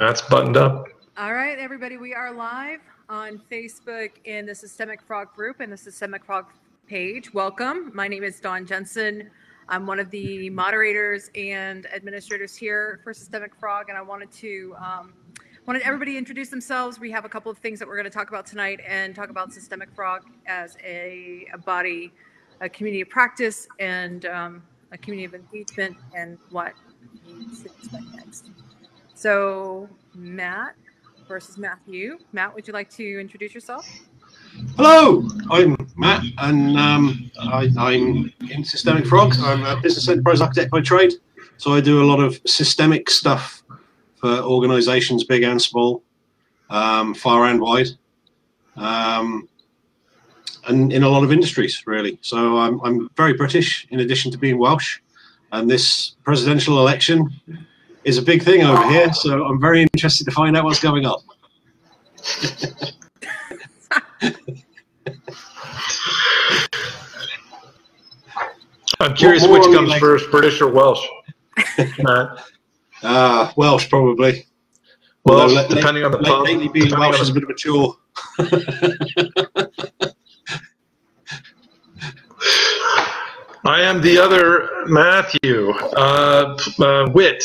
That's buttoned up. All right, everybody, we are live on Facebook in the Systemic Frog group and the Systemic Frog page. Welcome. My name is Dawn Jensen. I'm one of the moderators and administrators here for Systemic Frog, and I wanted to wanted everybody to introduce themselves. We have a couple of things that we're going to talk about tonight and talk about Systemic Frog as a body, a community of practice, and a community of engagement, and what we should expect next. So Matt versus Matthew. Matt, would you like to introduce yourself? Hello, I'm Matt, and I'm in Systemic Frog. I'm a business enterprise architect by trade, so I do a lot of systemic stuff for organizations, big and small, far and wide, and in a lot of industries, really. So I'm very British, in addition to being Welsh, and this presidential election is a big thing over here, so I'm very interested to find out what's going on. I'm curious which comes first, British or Welsh? Welsh, probably. Welsh, depending on the pub. Lately being Welsh is a bit of a chore. I am the other Matthew Witt,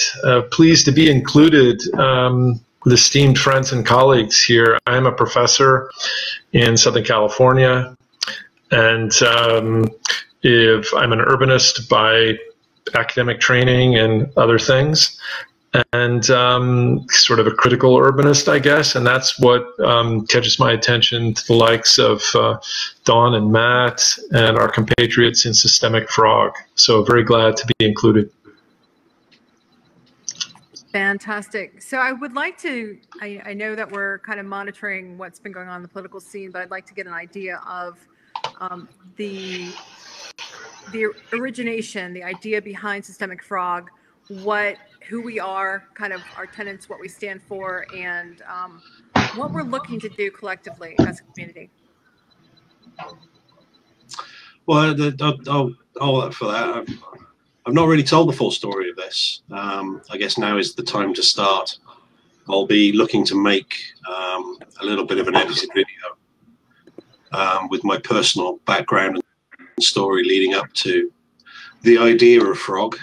pleased to be included with esteemed friends and colleagues here. I'm a professor in Southern California, and if I'm an urbanist by academic training and other things, and sort of a critical urbanist, I guess, and that's what catches my attention to the likes of Dawn and Matt and our compatriots in Systemic Frog. So very glad to be included. Fantastic. So I would like to, I know that we're kind of monitoring what's been going on in the political scene, but I'd like to get an idea of the origination, the idea behind Systemic Frog, who we are, kind of our tenets, what we stand for, and what we're looking to do collectively as a community. Well, I'll for that. I've not really told the full story of this. I guess now is the time to start. I'll be looking to make a little bit of an edited video with my personal background and story leading up to the idea of Frog.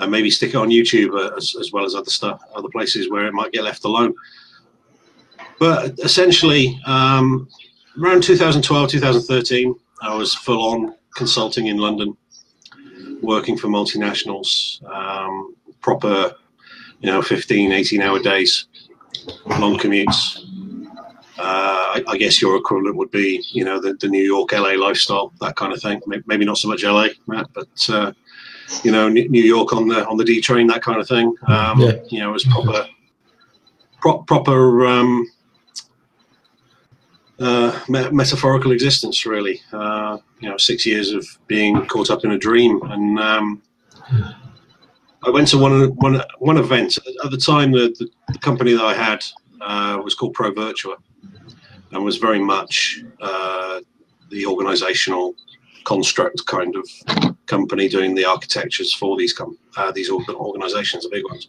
And maybe stick it on YouTube as well as other stuff, other places where it might get left alone. But essentially, around 2012, 2013, I was full-on consulting in London, working for multinationals, proper, 15, 18-hour days, long commutes. I guess your equivalent would be, the New York, LA lifestyle, that kind of thing. Maybe not so much LA, Matt, but New York on the D train, that kind of thing. Yeah. As proper metaphorical existence, really. 6 years of being caught up in a dream, and I went to one event at the time. The company that I had was called ProVirtua, and was very much the organizational construct kind of company doing the architectures for these organizations, the big ones.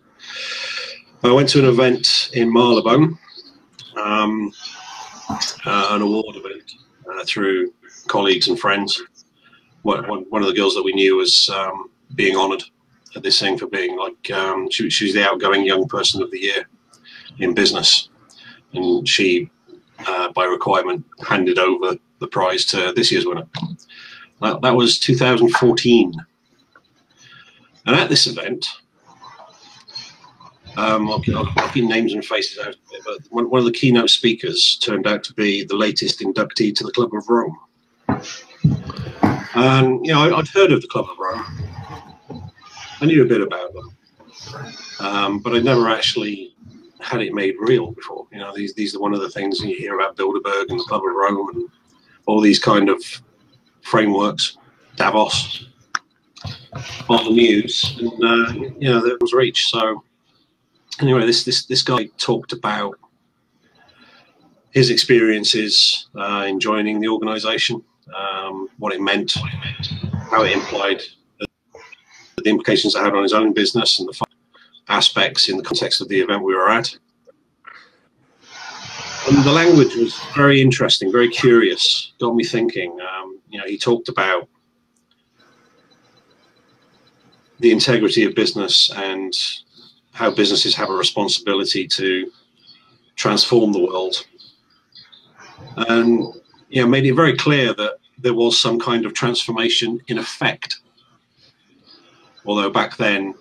I went to an event in Marylebone, an award event, through colleagues and friends. One of the girls that we knew was being honored at this thing for being like, she was the outgoing young person of the year in business, and she by requirement handed over the prize to this year's winner. That was 2014, and at this event, I'll give names and faces out, but one of the keynote speakers turned out to be the latest inductee to the Club of Rome. And I'd heard of the Club of Rome. I knew a bit about them, but I'd never actually had it made real before. These are one of the things you hear about Bilderberg and the Club of Rome and all these kind of frameworks, Davos, on the news, and that was reached. So anyway, this guy talked about his experiences in joining the organisation, what it meant, how it implied, the implications it had on his own business, and the aspects in the context of the event we were at. And the language was very interesting, very curious, got me thinking. You know, he talked about the integrity of business and how businesses have a responsibility to transform the world. And, you know, made it very clear that there was some kind of transformation in effect. Although back then,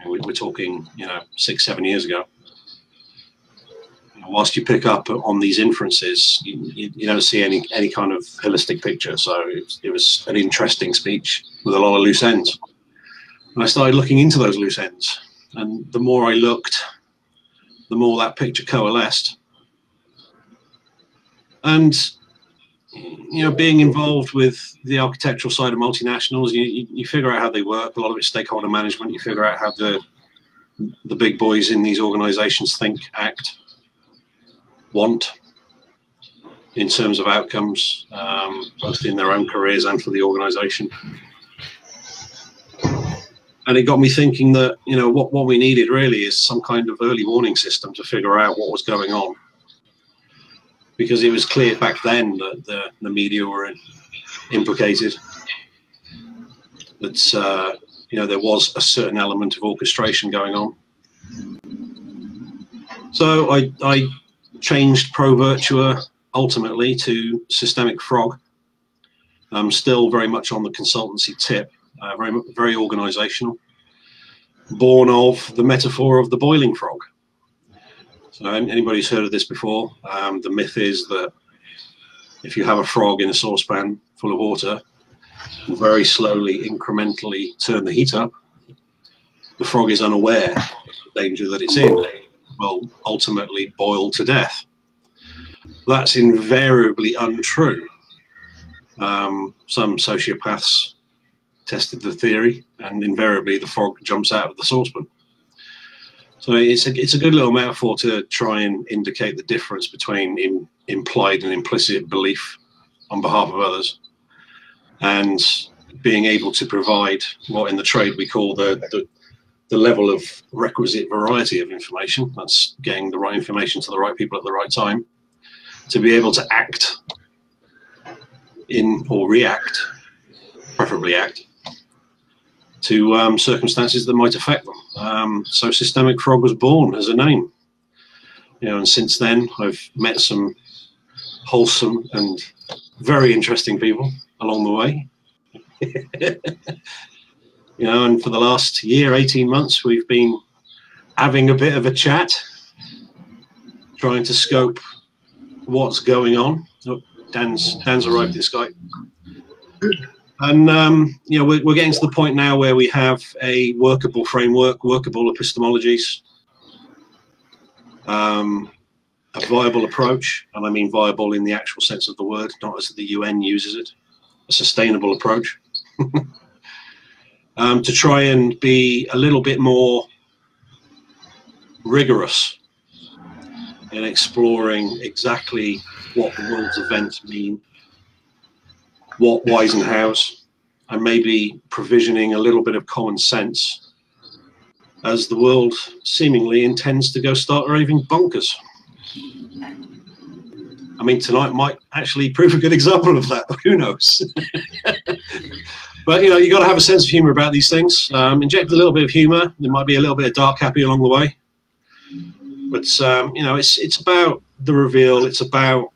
I mean, we're talking, you know, 6, 7 years ago. Whilst you pick up on these inferences, you don't see any kind of holistic picture. So it was an interesting speech with a lot of loose ends. And I started looking into those loose ends. And the more I looked, the more that picture coalesced. And, you know, being involved with the architectural side of multinationals, you figure out how they work. A lot of it's stakeholder management. You figure out how the big boys in these organizations think, act, want in terms of outcomes, both in their own careers and for the organization. And it got me thinking that, you know, what we needed really is some kind of early warning system to figure out what was going on. Because it was clear back then that the media were implicated, that you know, there was a certain element of orchestration going on. So I changed ProVirtua ultimately to Systemic Frog. I'm still very much on the consultancy tip, very organizational, born of the metaphor of the boiling frog. So anybody who's heard of this before, the myth is that if you have a frog in a saucepan full of water, and very slowly, incrementally turn the heat up, the frog is unaware of the danger that it's in. Will ultimately boil to death. That's invariably untrue. Some sociopaths tested the theory, and invariably the frog jumps out of the saucepan. So it's a good little metaphor to try and indicate the difference between implied and implicit belief on behalf of others, and being able to provide what in the trade we call the level of requisite variety of information. That's getting the right information to the right people at the right time, to be able to act in or react, preferably act, to circumstances that might affect them. So Systemic Frog was born as a name, you know, and since then I've met some wholesome and very interesting people along the way. You know, and for the last year, 18 months, we've been having a bit of a chat, trying to scope what's going on. Oh, Dan's arrived in Skype. And, you know, we're getting to the point now where we have a workable framework, workable epistemologies, a viable approach, and I mean viable in the actual sense of the word, not as the UN uses it, a sustainable approach, to try and be a little bit more rigorous in exploring exactly what the world's events mean, what Wiesenhower's, and maybe provisioning a little bit of common sense as the world seemingly intends to go start raving bonkers. I mean, tonight might actually prove a good example of that, who knows? But, you know, you've got to have a sense of humor about these things. Inject a little bit of humor. There might be a little bit of dark happy along the way. But, you know, it's about the reveal. It's about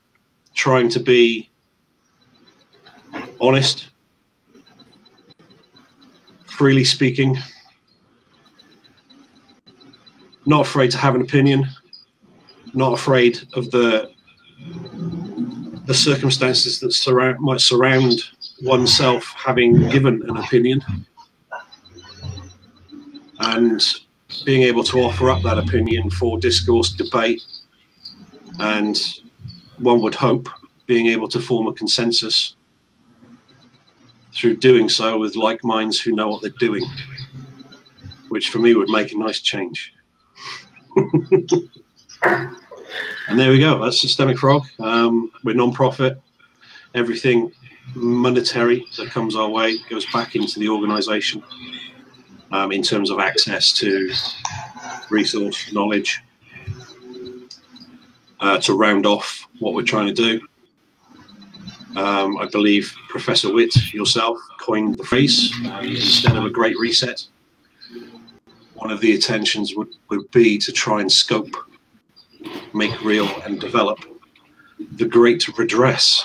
trying to be honest, freely speaking, not afraid to have an opinion, not afraid of the circumstances that might surround oneself having given an opinion, and being able to offer up that opinion for discourse, debate, and one would hope being able to form a consensus through doing so with like minds who know what they're doing, which for me would make a nice change. And there we go, that's Systemic Frog. We're non-profit. Everything monetary that comes our way goes back into the organization in terms of access to resource, knowledge, to round off what we're trying to do. I believe Professor Witt, yourself, coined the phrase, instead of a Great Reset. One of the intentions would be to try and scope, make real and develop the Great Redress.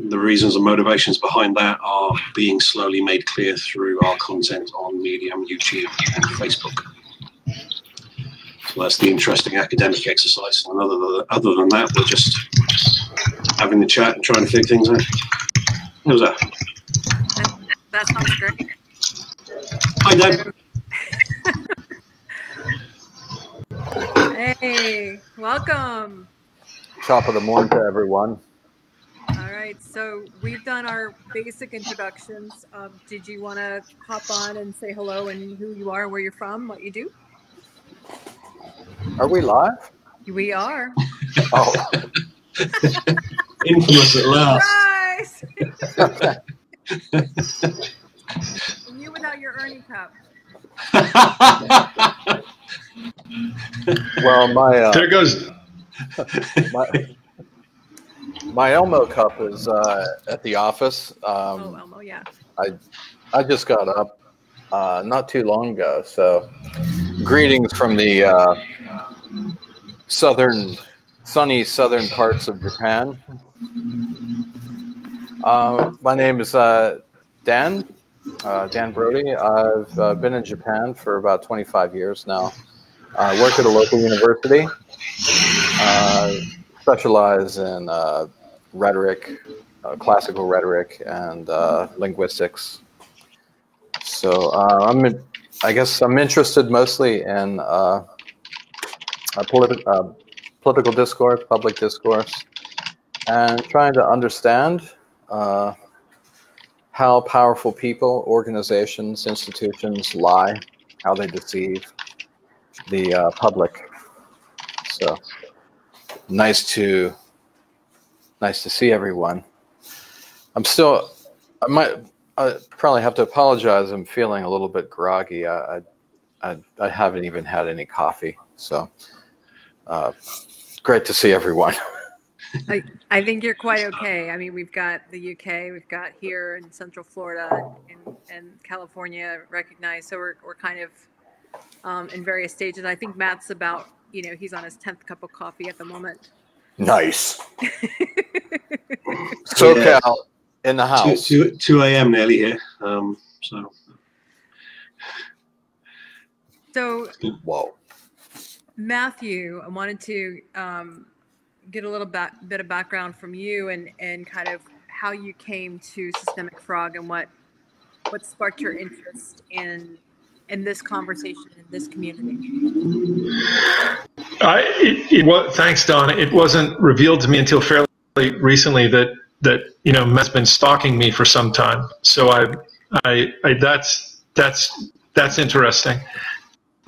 The reasons and motivations behind that are being slowly made clear through our content on Medium, YouTube and Facebook. So that's the interesting academic exercise. And other than that, we're just having the chat and trying to figure things out. What was that? That sounds great. Hi, Deb. Hey, welcome. Top of the morning to everyone. All right, so we've done our basic introductions. Did you want to hop on and say hello and who you are, where you're from, what you do? Are we live? We are. Oh. Infamous at last. Surprise! You without your Ernie cup. Well, my... there goes... my Elmo cup is at the office. Oh, Elmo, yeah. I just got up not too long ago, so... Greetings from the sunny southern parts of Japan. My name is Dan Broudy. I've been in Japan for about 25 years now. I work at a local university. Specialize in rhetoric, classical rhetoric, and linguistics. So I guess I'm interested mostly in political discourse, public discourse, and trying to understand how powerful people, organizations, institutions lie, how they deceive the public. So nice to see everyone. I probably have to apologize. I'm feeling a little bit groggy. I haven't even had any coffee, so great to see everyone. I think you're quite okay. I mean, we've got the UK, we've got here in Central Florida, and California recognized. So we're kind of in various stages. I think Matt's about, you know, he's on his 10th cup of coffee at the moment. Nice. SoCal. Yeah. In the house. 2 a.m. nearly here. So whoa. Matthew, I wanted to get a little bit of background from you and kind of how you came to Systemic Frog and what sparked your interest in this conversation, in this community. Well, thanks, Don. It wasn't revealed to me until fairly recently that you know Matt's been stalking me for some time, so that's interesting,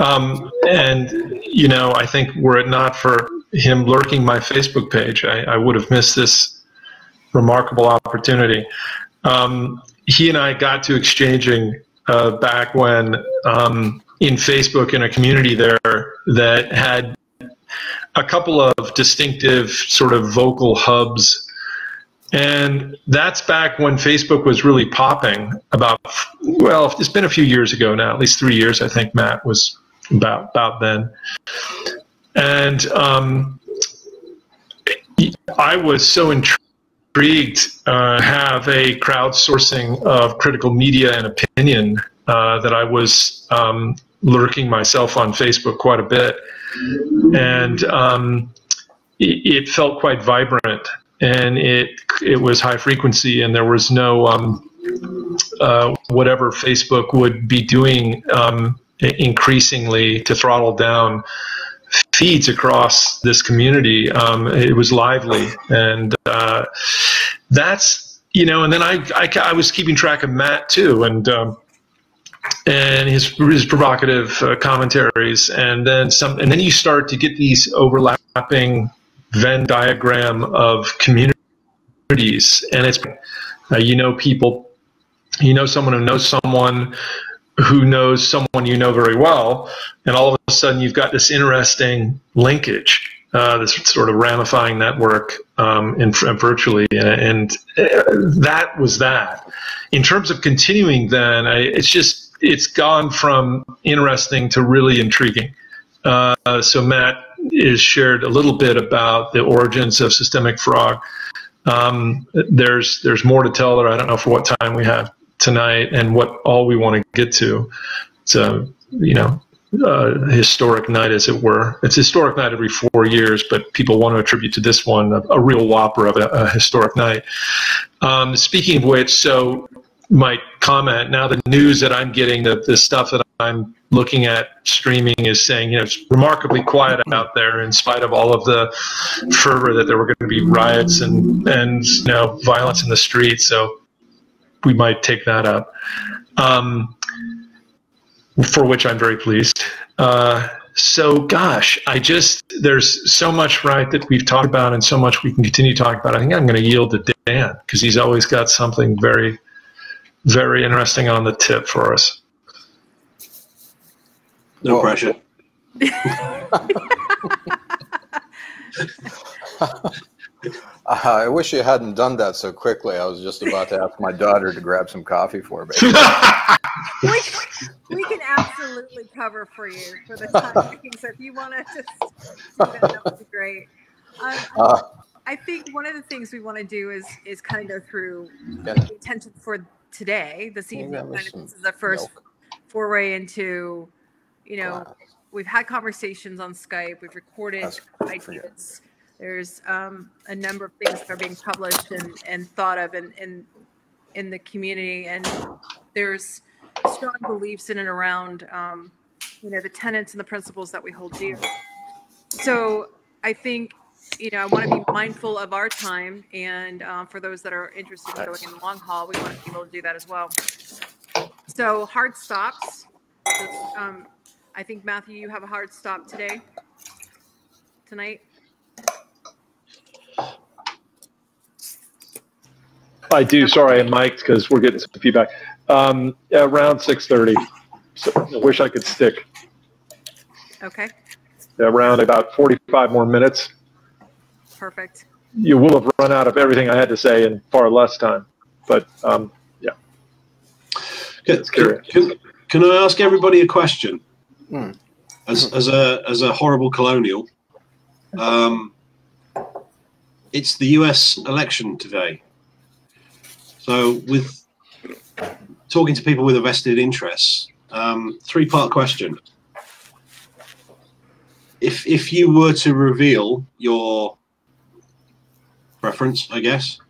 and you know I think were it not for him lurking my Facebook page, I would have missed this remarkable opportunity. He and I got to exchanging back when in Facebook, in a community there that had a couple of distinctive sort of vocal hubs. And that's back when Facebook was really popping about, well, it's been a few years ago now, at least 3 years, I think Matt was about then. And I was so intrigued to have a crowdsourcing of critical media and opinion that I was lurking myself on Facebook quite a bit. And it felt quite vibrant. And it was high frequency, and there was no whatever Facebook would be doing increasingly to throttle down feeds across this community. It was lively, and that's, you know. And then I was keeping track of Matt too, and his provocative commentaries, and then some, and then you start to get these overlapping Venn diagram of communities, and it's, you know, people, you know, someone who knows someone who knows someone you know very well, and all of a sudden you've got this interesting linkage, this sort of ramifying network virtually, and that was that. In terms of continuing then, it's gone from interesting to really intriguing. So Matt has shared a little bit about the origins of Systemic Frog. There's more to tell there. I don't know for what time we have tonight and what all we want to get to. It's a, you know, historic night, as it were. It's a historic night every 4 years, but people want to attribute to this one a real whopper of a historic night. Speaking of which, so my comment, now the news that I'm getting, the stuff that I'm looking at streaming is saying, you know, it's remarkably quiet out there in spite of all of the fervor that there were going to be riots and you know, violence in the streets. So we might take that up, for which I'm very pleased. So gosh, there's so much, right, that we've talked about and so much we can continue talking about. I think I'm going to yield to Dan because he's always got something very, very interesting on the tip for us. No pressure. I wish you hadn't done that so quickly. I was just about to ask my daughter to grab some coffee for me. We can absolutely cover for you for the time being. So if you want to just do that would be great. I think one of the things we want to do is kind of go through the attention for today, this evening. Kind of, this is the first foray into... You know, we've had conversations on Skype. We've recorded ideas. There's a number of things that are being published and thought of in the community. And there's strong beliefs in and around, you know, the tenets and the principles that we hold dear. So I think, you know, I want to be mindful of our time. And for those that are interested in going in the long haul, we want to be able to do that as well. So hard stops. I think, Matthew, you have a hard stop today, tonight. I do. Sorry, I'm mic'd because we're getting some feedback. Around 6:30. So I wish I could stick. Okay. Around about 45 more minutes. Perfect. You will have run out of everything I had to say in far less time, but yeah. It's curious. Can I ask everybody a question? As a horrible colonial, it's the US election today. So with talking to people with a vested interest, three-part question. If you were to reveal your preference, I guess,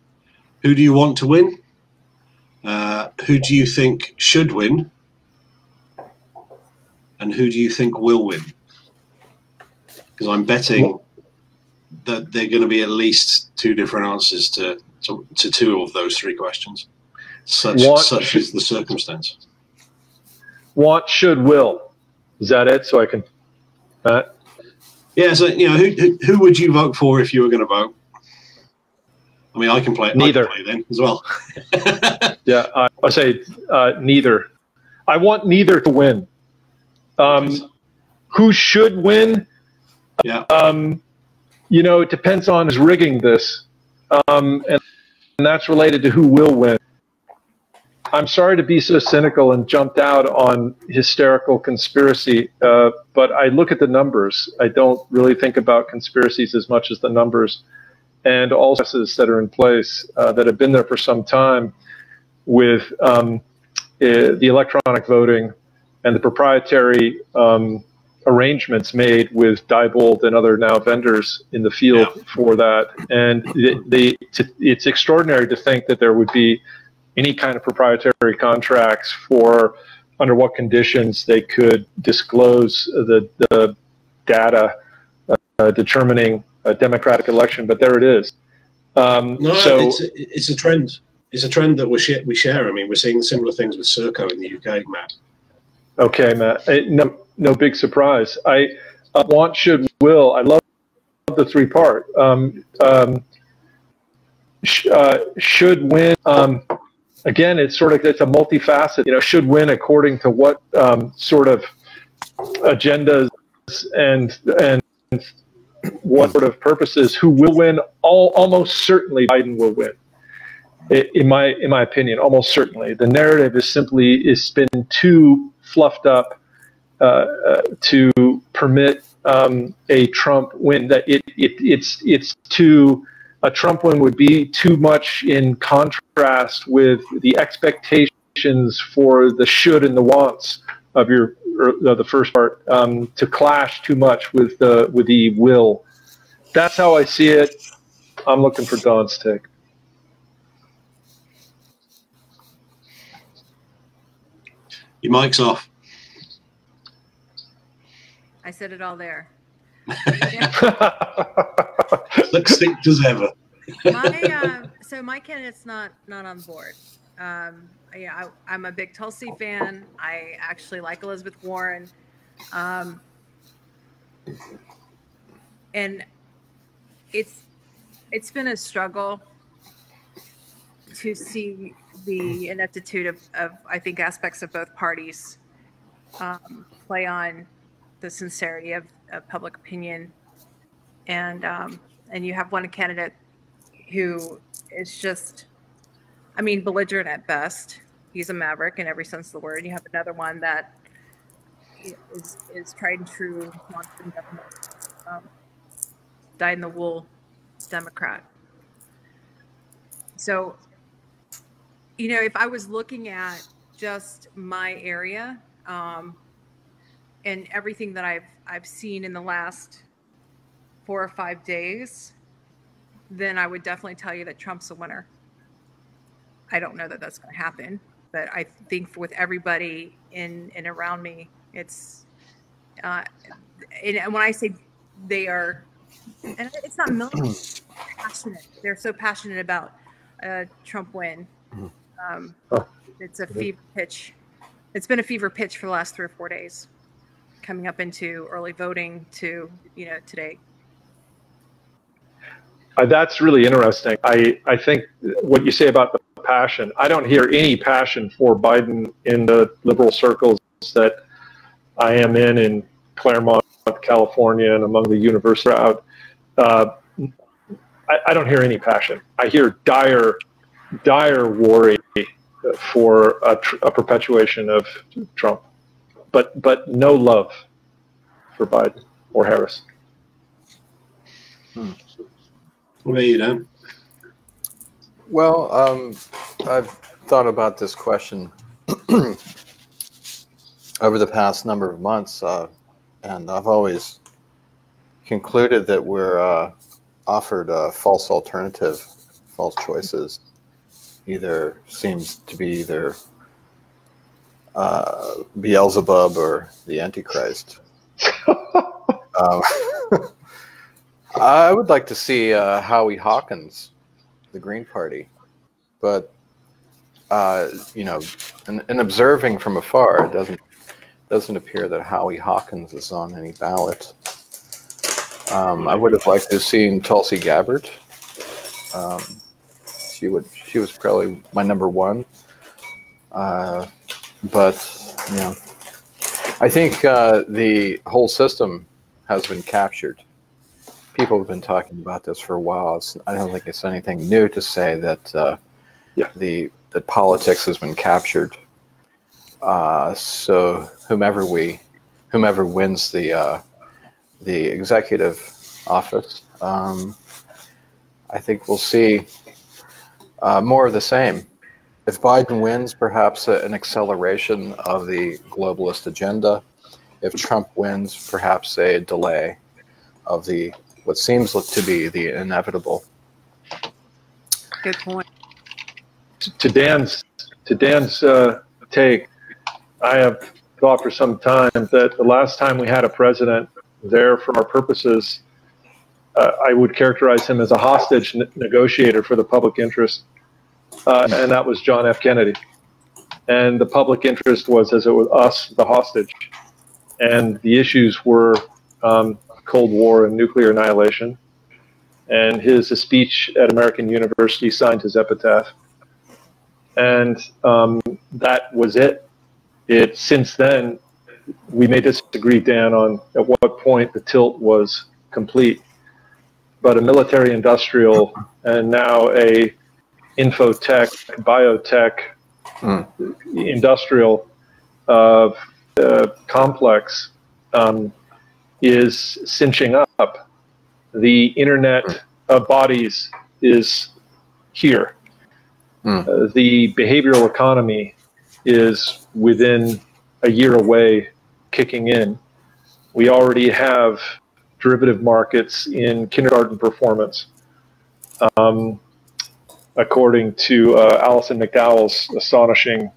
who do you want to win? Who do you think should win? And who do you think will win? Because I'm betting that there are going to be at least two different answers to two of those three questions. Such is the circumstance. Want, should, will. Is that it? So I can. Yeah. So you know, who would you vote for if you were going to vote? I mean, I can play neither. I can play then as well. Yeah, I say neither. I want neither to win. Who should win? Yeah. You know, it depends on who's rigging this, and that's related to who will win. I'm sorry to be so cynical and jumped out on hysterical conspiracy, but I look at the numbers. I don't really think about conspiracies as much as the numbers and all stresses that are in place that have been there for some time with the electronic voting and the proprietary arrangements made with Diebold and other now vendors in the field for that. And it's extraordinary to think that there would be any kind of proprietary contracts for under what conditions they could disclose the data determining a democratic election. But there it is. No, so it's a trend. It's a trend that we share. I mean, we're seeing similar things with Circo in the UK, Matt. Okay, Matt. No big surprise. I want, should, will. I love the three-part. Should win. again, it's sort of, it's a multifaceted, you know, should win according to what sort of agendas and what sort of purposes, who will win. Almost certainly Biden will win. In my opinion, almost certainly. The narrative is simply, is been too fluffed up to permit a Trump win. That it's too, a Trump win would be too much in contrast with the expectations for the should and the wants of your, or the first part, to clash too much with the will. That's how I see it. I'm looking for Dawn's take. Your mic's off. I said it all there. Succinct as ever. So my candidate's not on board. Yeah, I'm a big Tulsi fan. I actually like Elizabeth Warren. And it's been a struggle to see the ineptitude of I think aspects of both parties play on the sincerity of public opinion, and you have one candidate who is just, I mean, belligerent at best. He's a maverick in every sense of the word. You have another one that is tried and true, dyed in the wool Democrat. So, you know, if I was looking at just my area and everything that I've seen in the last 4 or 5 days, then I would definitely tell you that Trump's a winner. I don't know that that's going to happen, but I think with everybody in and around me, it's and when I say they are, and it's not militant, passionate. They're so passionate about a Trump win. It's a fever pitch. It's been a fever pitch for the last 3 or 4 days, coming up into early voting to, you know, today. That's really interesting. I think what you say about the passion, I don't hear any passion for Biden in the liberal circles that I am in Claremont, California, and among the university crowd. I don't hear any passion. I hear dire worry for a perpetuation of Trump, but no love for Biden or Harris. What do you know? Well, I've thought about this question over the past number of months, and I've always concluded that we're offered a false alternative, false choices. Either seems to be either Beelzebub or the Antichrist. I would like to see Howie Hawkins, the Green Party, but you know, and observing from afar, it doesn't appear that Howie Hawkins is on any ballot. I would have liked to have seen Tulsi Gabbard. She was probably my number one. But you know, I think the whole system has been captured. People have been talking about this for a while. I don't think it's anything new to say that that politics has been captured. So whomever wins the executive office, I think we'll see more of the same. If Biden wins, perhaps an acceleration of the globalist agenda. If Trump wins, perhaps a delay of the what seems to be the inevitable. Good point. To Dan's take, I have thought for some time that the last time we had a president there for our purposes, I would characterize him as a hostage negotiator for the public interest, and that was John F. Kennedy. And the public interest was, as it was, us, the hostage. And the issues were Cold War and nuclear annihilation. And his speech at American University signed his epitaph. And that was it. Since then, we may disagree, Dan, on at what point the tilt was complete. But a military industrial and now a infotech, biotech, industrial complex is cinching up. The Internet of Bodies is here. The behavioral economy is within a year away kicking in. We already have derivative markets in kindergarten performance, according to Alison McDowell's astonishing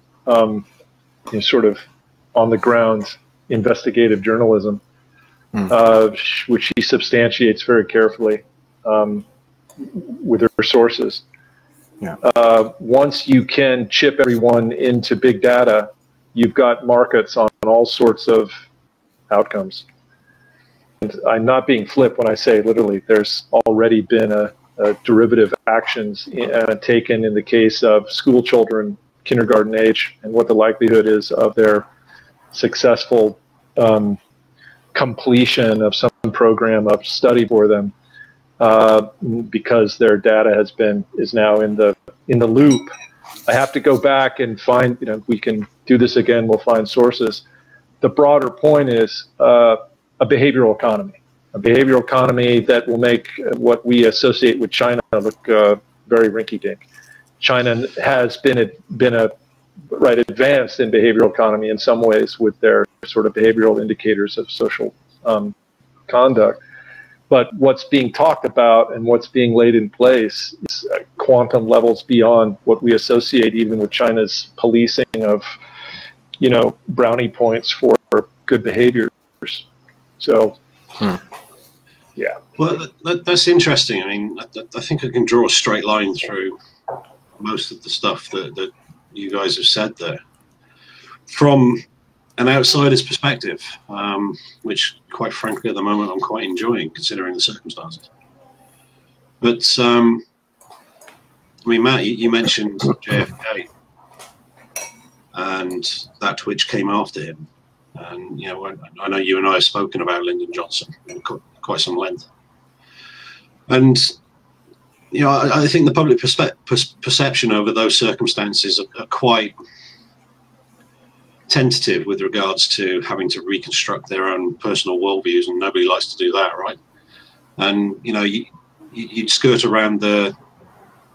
sort of on-the-ground investigative journalism, which she substantiates very carefully with her sources. Yeah. Once you can chip everyone into big data, you've got markets on all sorts of outcomes. And I'm not being flip when I say literally there's already been a derivative actions taken in the case of school children, kindergarten age, and what the likelihood is of their successful completion of some program of study for them, because their data has been now in the loop. I have to go back and find, we can do this again, we'll find sources. The broader point is a behavioral economy that will make what we associate with China look very rinky-dink. China has been advanced in behavioral economy in some ways with their sort of behavioral indicators of social conduct. But what's being talked about and what's being laid in place is quantum levels beyond what we associate even with China's policing of, brownie points for good behaviors. So, yeah. Well, that's interesting. I mean, I think I can draw a straight line through most of the stuff that you guys have said there. From an outsider's perspective, which, quite frankly, at the moment, I'm quite enjoying, considering the circumstances. But, I mean, Matt, you mentioned JFK and that which came after him. And, I know you and I have spoken about Lyndon Johnson in quite some length. And, I think the public perception over those circumstances are quite tentative with regards to having to reconstruct their own personal worldviews, and nobody likes to do that, right? And you'd skirt around the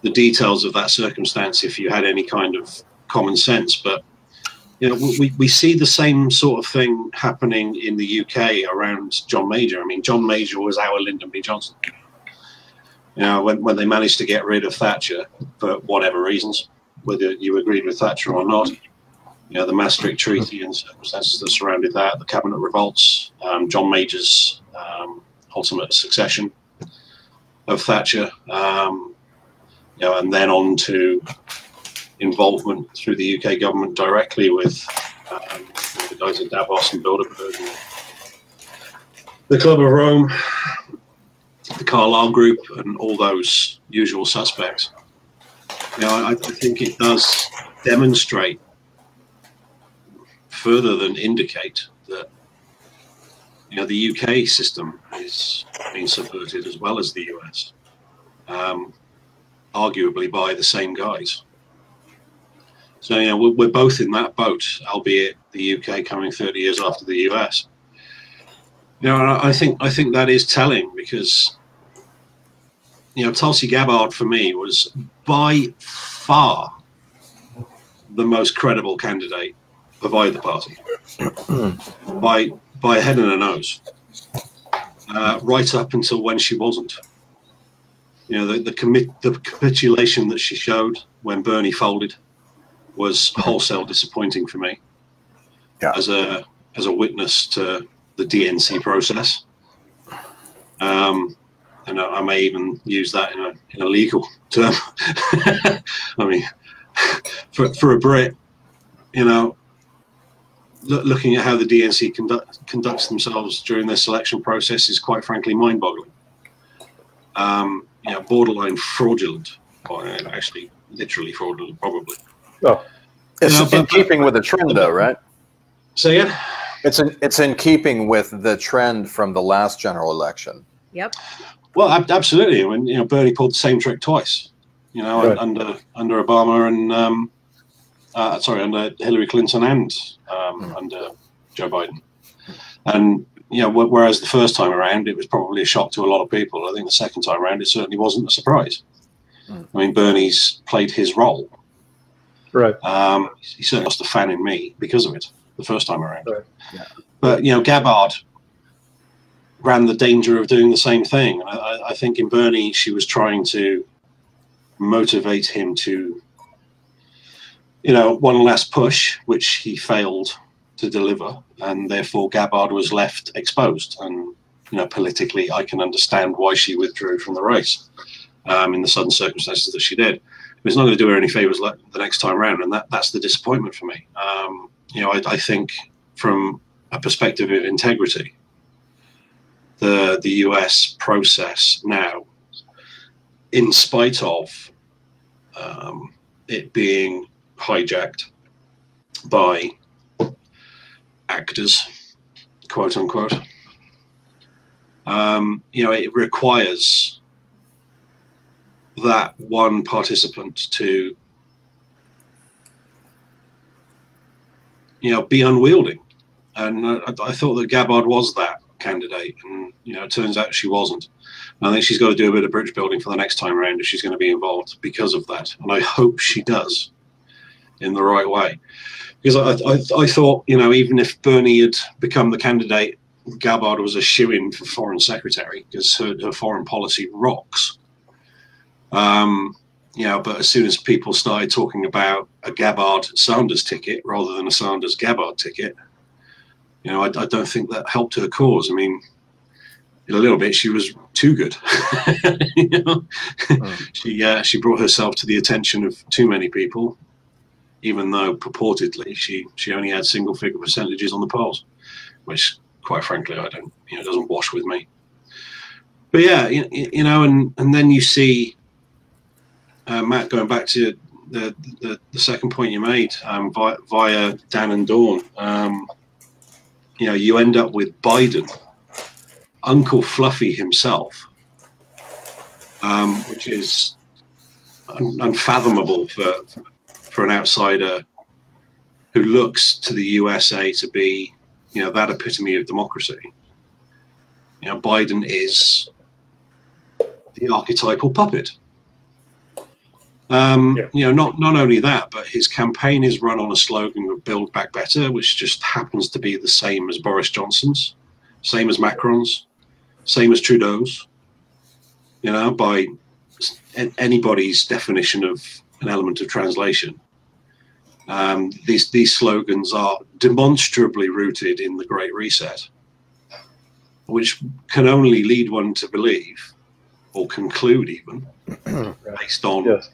details of that circumstance if you had any kind of common sense. But we see the same sort of thing happening in the UK around John Major. I mean, John Major was our Lyndon B. Johnson. When they managed to get rid of Thatcher for whatever reasons, whether you agreed with Thatcher or not. The Maastricht Treaty and circumstances that surrounded that, the cabinet revolts, John Major's ultimate succession of Thatcher, and then on to involvement through the UK government directly with the guys at Davos and Bilderberg, and the Club of Rome, the Carlyle Group, and all those usual suspects. I think it does demonstrate further than indicate that the UK system is being subverted as well as the US, arguably by the same guys. So we're both in that boat, albeit the UK coming 30 years after the US. And I think that is telling, because Tulsi Gabbard for me was by far the most credible candidate of either party, by a head and a nose, right up until when she wasn't. The capitulation that she showed when Bernie folded was wholesale disappointing for me, as a witness to the DNC process, and I may even use that in a legal term. I mean, for a Brit, looking at how the DNC conducts themselves during their selection process is quite frankly mind-boggling. Borderline fraudulent, or actually literally fraudulent probably. Oh. It's in keeping with the trend, though, right? Say it. It's in keeping with the trend from the last general election. Yep. Well, absolutely. When Bernie pulled the same trick twice, right. under Obama and sorry, under Hillary Clinton and under Joe Biden, and whereas the first time around it was probably a shock to a lot of people, I think the second time around it certainly wasn't a surprise. Mm. I mean, Bernie's played his role. Right. He certainly lost a fan in me because of it the first time around. Right. Yeah. But Gabbard ran the danger of doing the same thing. I think in Bernie, she was trying to motivate him to, one last push, which he failed to deliver, and therefore Gabbard was left exposed. And politically, I can understand why she withdrew from the race in the sudden circumstances that she did. It's not going to do her any favors the next time around, and that's the disappointment for me. I think from a perspective of integrity, the US process now, in spite of it being hijacked by actors, quote unquote, it requires that one participant to be unwieldy, and I thought that Gabbard was that candidate, and it turns out she wasn't, and I think she's got to do a bit of bridge building for the next time around if she's going to be involved because of that, and I hope she does in the right way, because I thought even if Bernie had become the candidate, Gabbard was a shoo-in for foreign secretary because her foreign policy rocks. But as soon as people started talking about a Gabbard-Sanders ticket rather than a Sanders-Gabbard ticket, I don't think that helped her cause. I mean, in a little bit, she was too good. She brought herself to the attention of too many people, even though purportedly she only had single-figure percentages on the polls, which, quite frankly, I don't, doesn't wash with me. But yeah, and then you see. Matt, going back to the second point you made via Dan and Dawn, you end up with Biden, Uncle Fluffy himself, which is unfathomable for an outsider who looks to the USA to be, that epitome of democracy. Biden is the archetypal puppet. Not only that, but his campaign is run on a slogan of Build Back Better, which just happens to be the same as Boris Johnson's, same as Macron's, same as Trudeau's, by anybody's definition of an element of translation. These slogans are demonstrably rooted in the Great Reset, which can only lead one to believe, or conclude even, based on... Yes.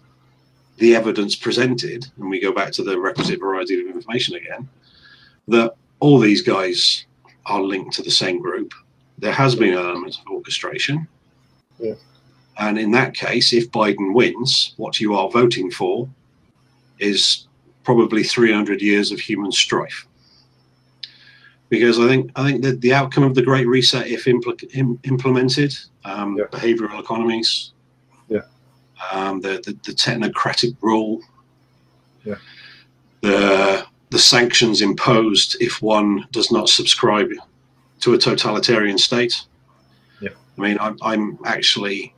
The evidence presented, and we go back to the requisite variety of information again, that all these guys are linked to the same group. There has been an element of orchestration. Yeah. And in that case, if Biden wins, what you are voting for is probably 300 years of human strife. Because I think that the outcome of the Great Reset, if implemented, behavioral economies, the technocratic rule, the sanctions imposed if one does not subscribe to a totalitarian state. Yeah. I mean, I'm actually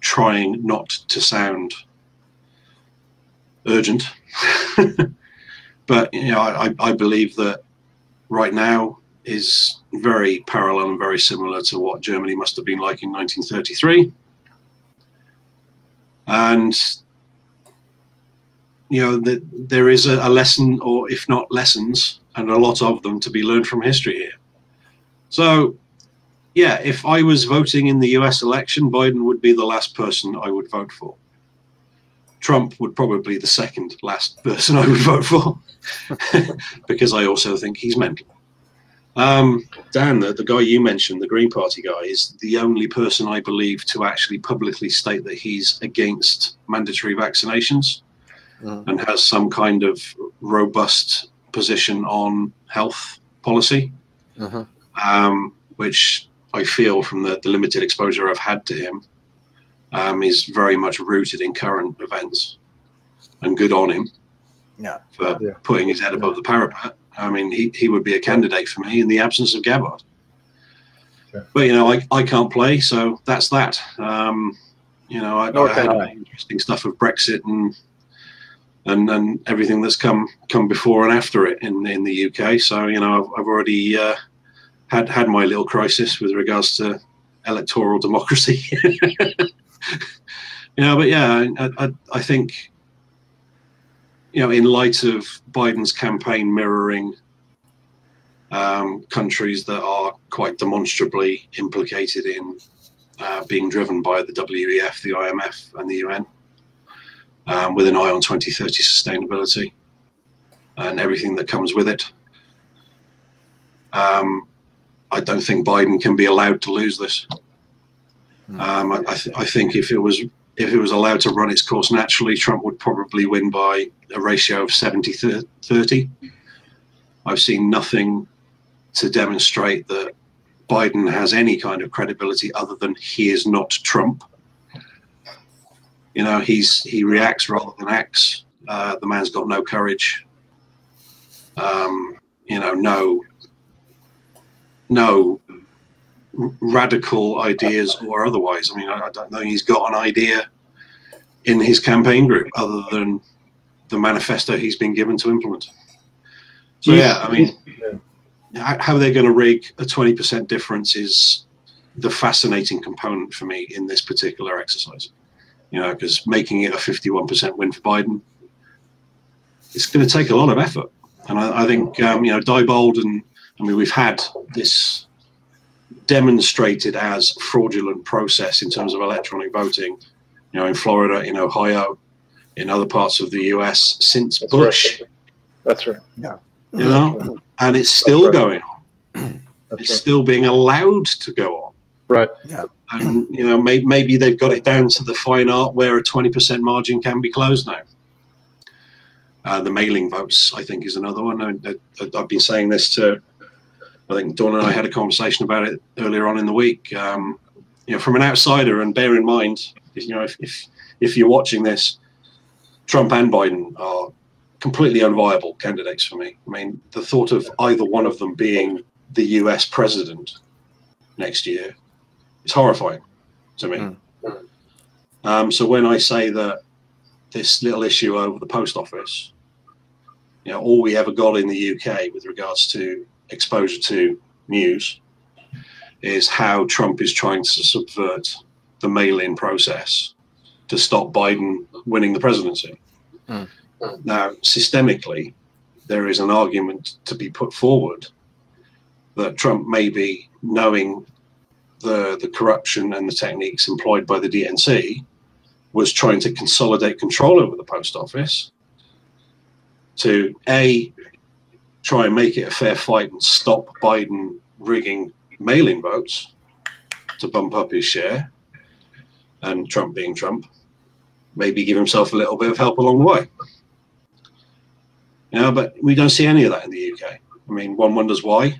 trying not to sound urgent, but I believe that right now is very parallel and very similar to what Germany must have been like in 1933. And, there is a lesson, or if not lessons, and a lot of them to be learned from history here. So, yeah, if I was voting in the US election, Biden would be the last person I would vote for. Trump would probably be the second last person I would vote for, because I also think he's mental. Dan, the guy you mentioned, the Green Party guy, is the only person I believe to actually publicly state that he's against mandatory vaccinations. and has some kind of robust position on health policy, which I feel from the limited exposure I've had to him is very much rooted in current events. And good on him for putting his head above the parapet. I mean, he would be a candidate for me in the absence of Gabbard. But, you know, I can't play, so that's that. You know, I had interesting stuff of Brexit and everything that's come before and after it in the UK. So, you know, I've already had my little crisis with regards to electoral democracy. You know, but yeah, I think, you know, in light of Biden's campaign mirroring countries that are quite demonstrably implicated in being driven by the WEF, the IMF and the UN, with an eye on 2030 sustainability and everything that comes with it. I don't think Biden can be allowed to lose this. I think if it was allowed to run its course naturally, Trump would probably win by a ratio of 70-30. I've seen nothing to demonstrate that Biden has any kind of credibility other than he is not Trump. You know, he reacts rather than acts. The man's got no courage. You know, no radical ideas or otherwise. I mean, I don't know he's got an idea in his campaign group other than the manifesto he's been given to implement. So yeah, I mean, how they're going to rig a 20% difference is the fascinating component for me in this particular exercise. You know, because making it a 51% win for Biden, it's going to take a lot of effort. And I think, you know, Diebold and, I mean, we've had this demonstrated as fraudulent process in terms of electronic voting, you know, in Florida, in Ohio, in other parts of the US since Bush. That's right. Yeah. You know, and it's still going on. It's still being allowed to go on. Right. Yeah. And, you know, maybe they've got it down to the fine art where a 20% margin can be closed now. The mailing votes, I think, is another one. I've been saying this to, I think Dawn and I had a conversation about it earlier on in the week. You know, from an outsider, and bear in mind, you know, if you're watching this, Trump and Biden are completely unviable candidates for me. I mean, the thought of either one of them being the US president next year is horrifying to me. So when I say that this little issue over the post office, you know, all we ever got in the UK with regards to exposure to news is how Trump is trying to subvert the mail-in process to stop Biden winning the presidency. Now, systemically, there is an argument to be put forward that Trump may be, knowing the corruption and the techniques employed by the DNC, was trying to consolidate control over the post office to A, try and make it a fair fight and stop Biden rigging mail-in votes to bump up his share, and Trump being Trump, maybe give himself a little bit of help along the way. You know, but we don't see any of that in the UK. I mean, one wonders why.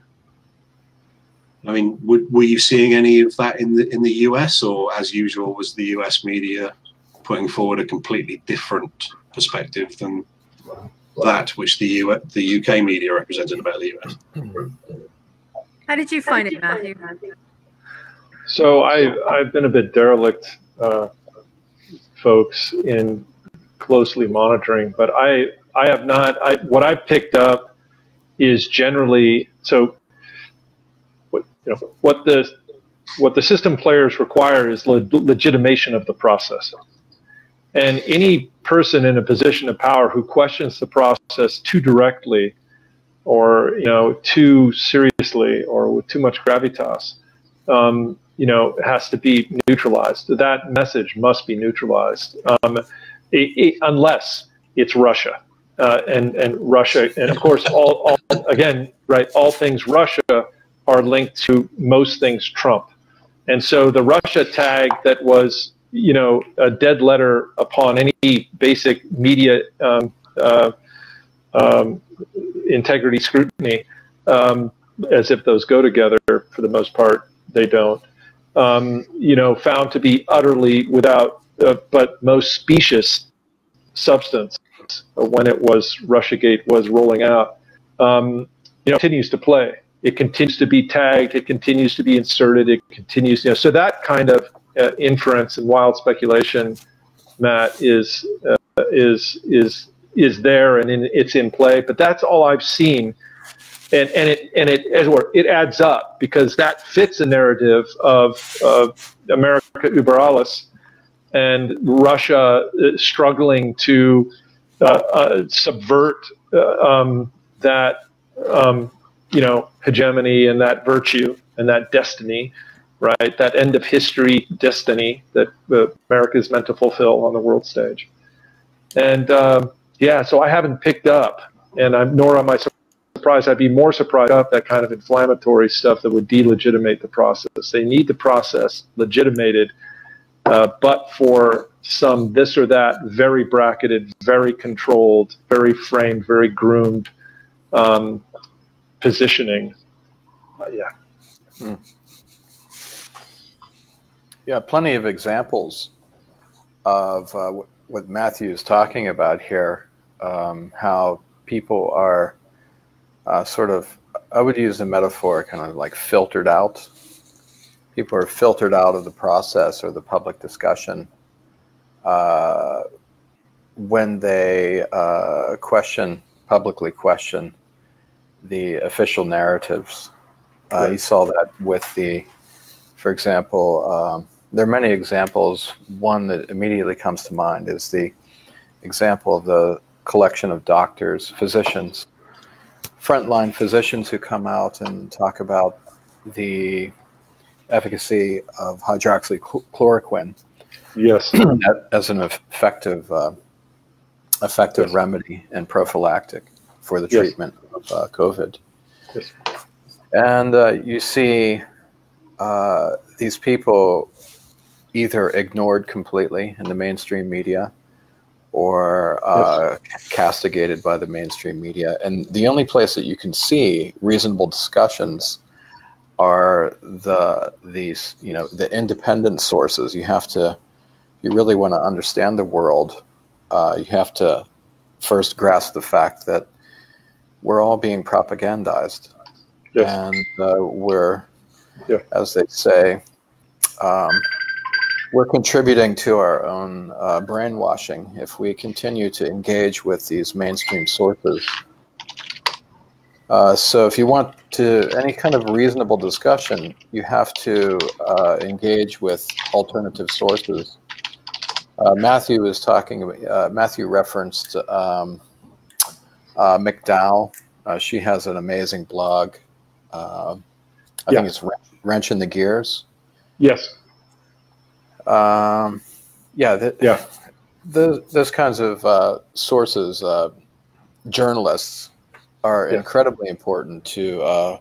I mean, were you seeing any of that in the US, or, as usual, was the US media putting forward a completely different perspective than that which the UK media represented about the US? How did you find it, Matthew? So I've been a bit derelict, folks, in closely monitoring, but I have not. What I picked up is generally, so what the system players require is legitimation of the process, and any person in a position of power who questions the process too directly, or, you know, too seriously, or with too much gravitas, you know, has to be neutralized. That message must be neutralized, unless it's Russia. And Russia, and of course, all again, right? All things Russia are linked to most things Trump, and so the Russia tag that was you know, a dead letter upon any basic media integrity scrutiny, as if those go together. For the most part, they don't. You know, found to be utterly without, but most specious substance when it was Russiagate was rolling out, you know, continues to play. It continues to be tagged. It continues to be inserted. It continues, you know, so that kind of inference and wild speculation, Matt, is there, and it's in play. But that's all I've seen, and it adds up, because that fits a narrative of America uber alles, and Russia struggling to subvert that you know, hegemony and that virtue and that destiny, right? That end of history destiny that America is meant to fulfill on the world stage. And yeah, so I haven't picked up, and I'm, nor am I surprised. I'd be more surprised at that kind of inflammatory stuff that would delegitimate the process. They need the process legitimated, but for some this or that very bracketed, very controlled, very framed, very groomed positioning. Yeah. Hmm. Yeah, plenty of examples of what Matthew is talking about here, how people are sort of, I would use the metaphor, kind of like filtered out. People are filtered out of the process or the public discussion when they publicly question the official narratives. You saw that with the, for example, there are many examples. One that immediately comes to mind is the example of the collection of doctors, physicians, frontline physicians who come out and talk about the efficacy of hydroxychloroquine, yes, as an effective yes, remedy and prophylactic for the treatment, yes, of COVID. Yes. And you see these people either ignored completely in the mainstream media or yes, castigated by the mainstream media. And the only place that you can see reasonable discussions are these, you know, the independent sources. You have to, you really want to understand the world, you have to first grasp the fact that we're all being propagandized. Yes. And we're, yeah, as they say, we're contributing to our own brainwashing if we continue to engage with these mainstream sources. So if you want to any kind of reasonable discussion, you have to engage with alternative sources. Matthew was talking about, Matthew referenced McDowell. She has an amazing blog. I think it's Wrench in the Gears. Yes. Yeah. Those kinds of sources, journalists, are, yes, incredibly important to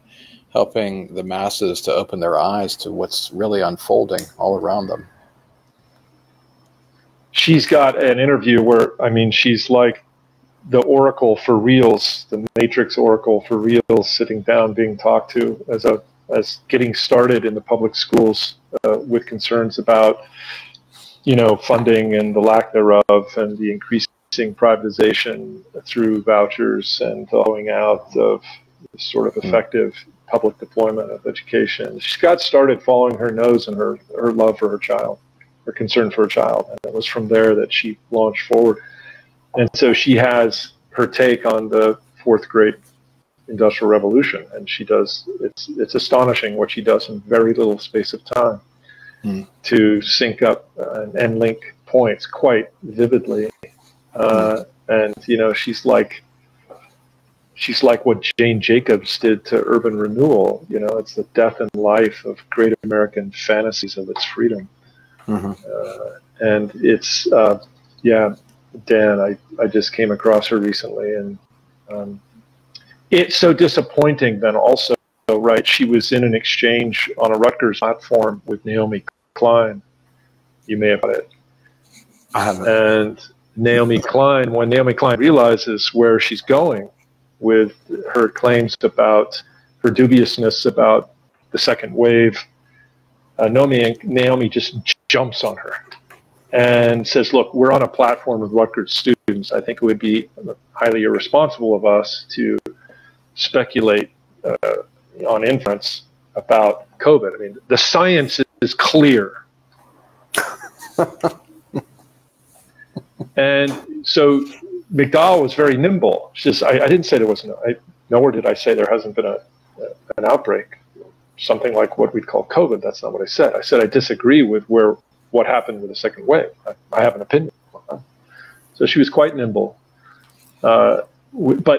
helping the masses to open their eyes to what's really unfolding all around them. She's got an interview where, I mean, she's like the oracle for reals, the Matrix oracle for reals, sitting down, being talked to as getting started in the public schools with concerns about, you know, funding and the lack thereof, and the increasing privatization through vouchers and going out of sort of effective public deployment of education. She got started following her nose and her love for her child, her concern for her child, and it was from there that she launched forward. And so she has her take on the fourth great industrial revolution, and she does, it's astonishing what she does in very little space of time, mm, to sync up and link points quite vividly. And you know, she's like what Jane Jacobs did to urban renewal. You know, it's the death and life of great American fantasies of its freedom. Mm-hmm. And it's yeah, Dan, I just came across her recently, and it's so disappointing. Then also, right, she was in an exchange on a Rutgers platform with Naomi Klein, You may have read it. I haven't. And Naomi Klein, when Naomi Klein realizes where she's going with her claims about her dubiousness about the second wave, Naomi just jumps on her and says, look, we're on a platform with Rutgers students. I think it would be highly irresponsible of us to speculate on inference about COVID. I mean, the science is clear. And so McDowell was very nimble. She says, I didn't say there wasn't, nowhere did I say there hasn't been an outbreak, something like what we'd call COVID. That's not what I said. I said I disagree with what happened with the second wave. I have an opinion. So she was quite nimble. But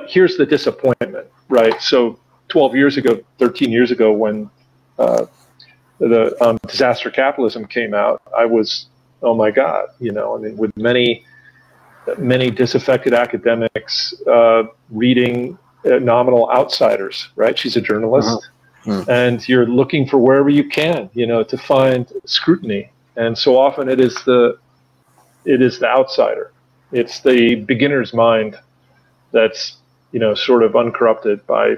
here's the disappointment, right? So 12 years ago, 13 years ago, when the Disaster Capitalism came out, I was, oh my God, you know, I mean, with many disaffected academics reading nominal outsiders, right? She's a journalist. Mm-hmm. And you're looking for wherever you can, you know, to find scrutiny. And so often it is the outsider. It's the beginner's mind that's, you know, sort of uncorrupted by,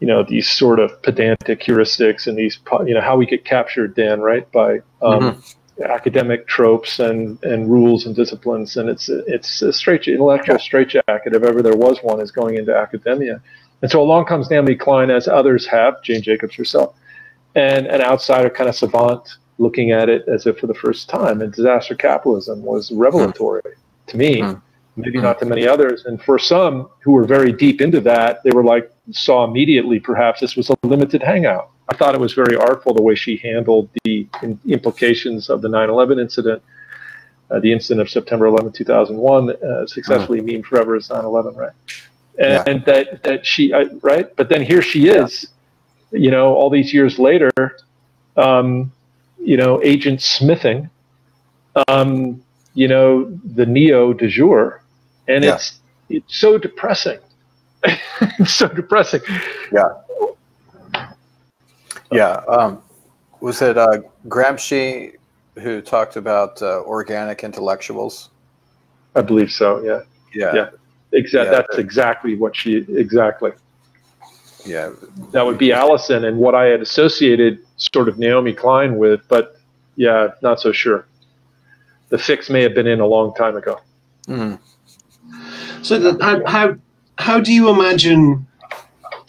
you know, these sort of pedantic heuristics and these, you know, how we get captured, Dan, right, by academic tropes and rules and disciplines. And it's a intellectual straitjacket, if ever there was one, is going into academia. And so along comes Naomi Klein, as others have, Jane Jacobs herself, and an outsider kind of savant looking at it as if for the first time. And Disaster Capitalism was revelatory to me, maybe not to many others. And for some who were very deep into that, they were like, saw immediately perhaps this was a limited hangout. I thought it was very artful the way she handled the implications of the 9/11 incident, the incident of September 11, 2001, successfully memed forever as 9/11, right? And that she, right? But then here she is, you know, all these years later, you know, agent smithing, you know, the neo du jour. And it's so depressing. It's so depressing. Yeah. Yeah. Was it Gramsci who talked about organic intellectuals? I believe so. Yeah. Yeah. Yeah. Exactly. Yeah. That's exactly what she, exactly. Yeah. That would be Allison and what I had associated sort of Naomi Klein with, but yeah, not so sure. The fix may have been in a long time ago. Mm-hmm. So how do you imagine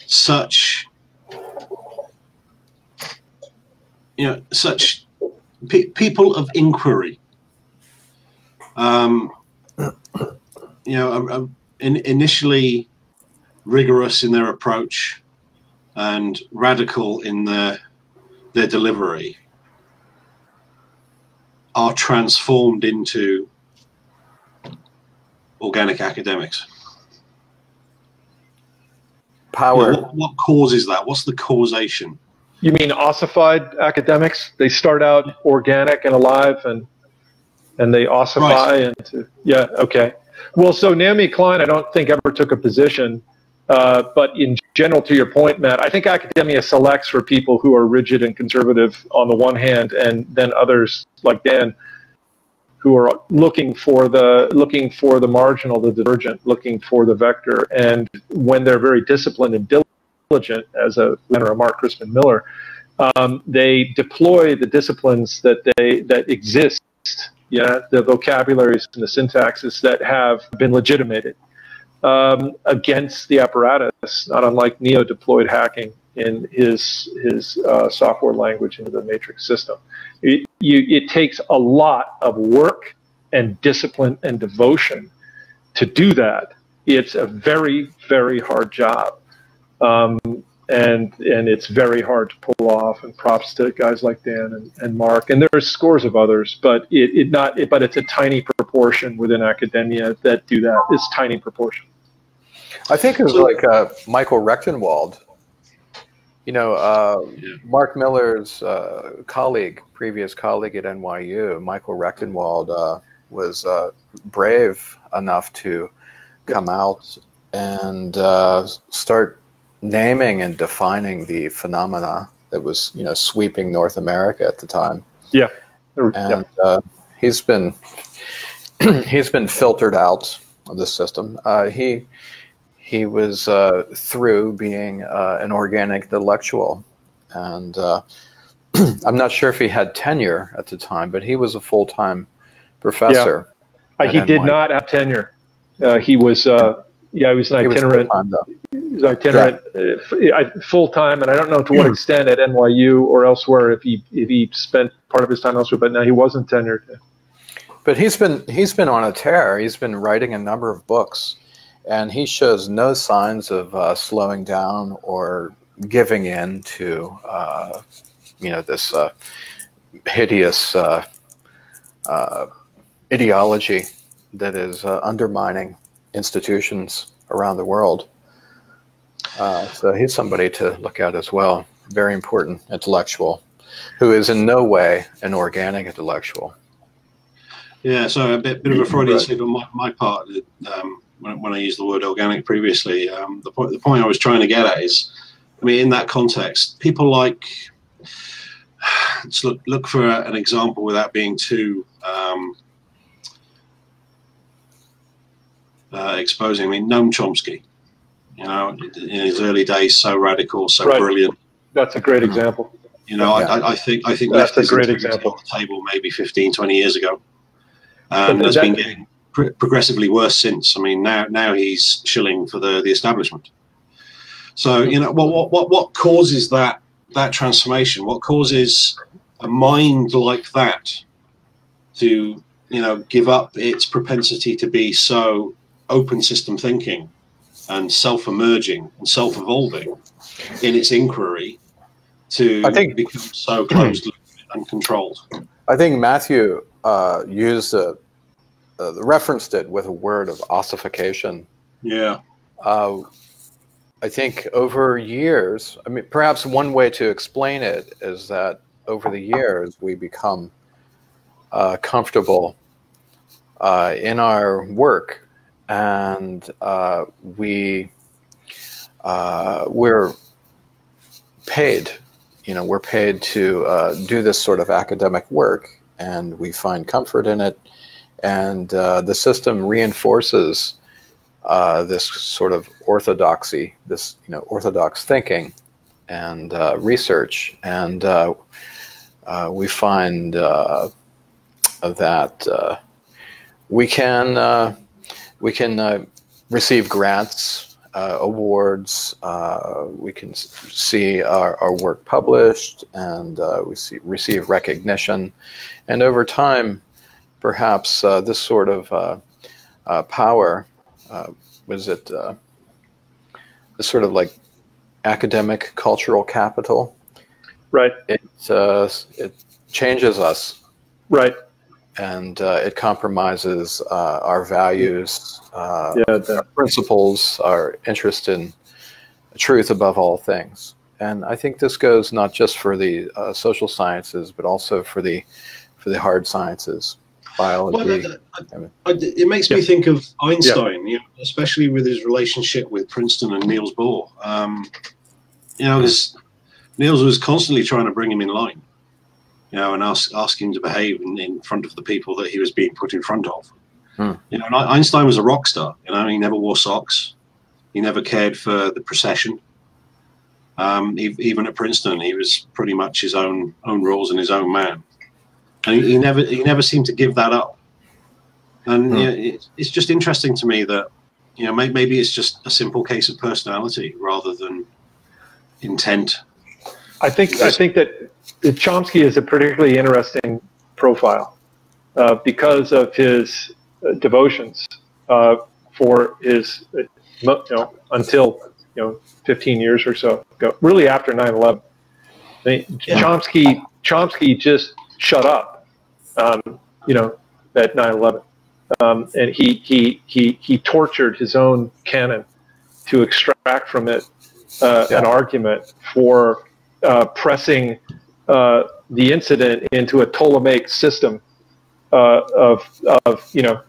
such, you know, such people of inquiry, you know, initially rigorous in their approach and radical in their delivery, are transformed into organic academics? Power. You know, what causes that? What's the causation? You mean ossified academics? They start out organic and alive, and they ossify into, okay. Well, so Naomi Klein, I don't think ever took a position, but in general, to your point, Matt, I think academia selects for people who are rigid and conservative on the one hand, and then others like Dan, who are looking for the marginal, the divergent, looking for the vector. And when they're very disciplined and diligent, as a Mark Crispin Miller, they deploy the disciplines that exist. Yeah, the vocabularies and the syntaxes that have been legitimated against the apparatus, not unlike Neo deployed hacking in his software language into the matrix system. It takes a lot of work and discipline and devotion to do that. It's a very, very hard job, and it's very hard to pull off, and props to guys like Dan and Mark, and there's scores of others, but but it's a tiny proportion within academia that do that. It's tiny proportion. I think it was like Michael Rectenwald, you know, Mark Miller's previous colleague at NYU, Michael Rectenwald, was brave enough to come out and start naming and defining the phenomena that was, you know, sweeping North America at the time. Yeah. And he's been filtered out of the system. He was through being an organic intellectual, and I'm not sure if he had tenure at the time, but he was a full-time professor. Yeah. He NYU. Did not have tenure. He was yeah, he was an itinerant. Full time, and I don't know to what extent at NYU or elsewhere if he spent part of his time elsewhere, but no, he wasn't tenured. But he's been on a tear. He's been writing a number of books, and he shows no signs of slowing down or giving in to this hideous ideology that is undermining institutions around the world. So he's somebody to look at as well. Very important intellectual who is in no way an organic intellectual. Yeah, so a bit of a Freudian slip on my part. When I used the word organic previously, the point I was trying to get at is, I mean, in that context, people like, let's look for an example without being too exposing. I mean, Noam Chomsky. You know, in his early days, so radical, so brilliant. That's a great example. You know, yeah. I think that's a great example. On the table maybe 15, 20 years ago. That's been getting progressively worse since. I mean, now he's shilling for the establishment. So, you know, what causes that transformation? What causes a mind like that to, you know, give up its propensity to be so open system thinking and self-emerging and self-evolving in its inquiry to become so closed and controlled? I think Matthew used referenced it with a word of ossification. Yeah. I think over years, I mean, perhaps one way to explain it is that over the years we become comfortable in our work. And we're paid, you know, we're paid to do this sort of academic work, and we find comfort in it. And the system reinforces this sort of orthodoxy, this, you know, orthodox thinking and research. And we find that we can receive grants, awards, we can see our work published, and receive recognition. And over time, perhaps this sort of power, this sort of like academic cultural capital? Right. It changes us. Right. And it compromises our values, our principles, our interest in truth above all things. And I think this goes not just for the social sciences, but also for the hard sciences, biology. Well, it makes me think of Einstein, you know, especially with his relationship with Princeton and Niels Bohr. You know, because Niels was constantly trying to bring him in line. You know, and ask him to behave in front of the people that he was being put in front of. You know, and Einstein was a rock star. You know, he never wore socks. He never cared for the procession. Even at Princeton, he was pretty much his own rules and his own man. And he never seemed to give that up. And you know, it's just interesting to me that, you know, maybe it's just a simple case of personality rather than intent. I think that Chomsky is a particularly interesting profile because of his devotions for his, you know, until, you know, 15 years or so ago, really after 9/11. I mean, Chomsky just shut up, you know, at 9/11, and he tortured his own canon to extract from it an argument for pressing the incident into a Ptolemaic system of you know,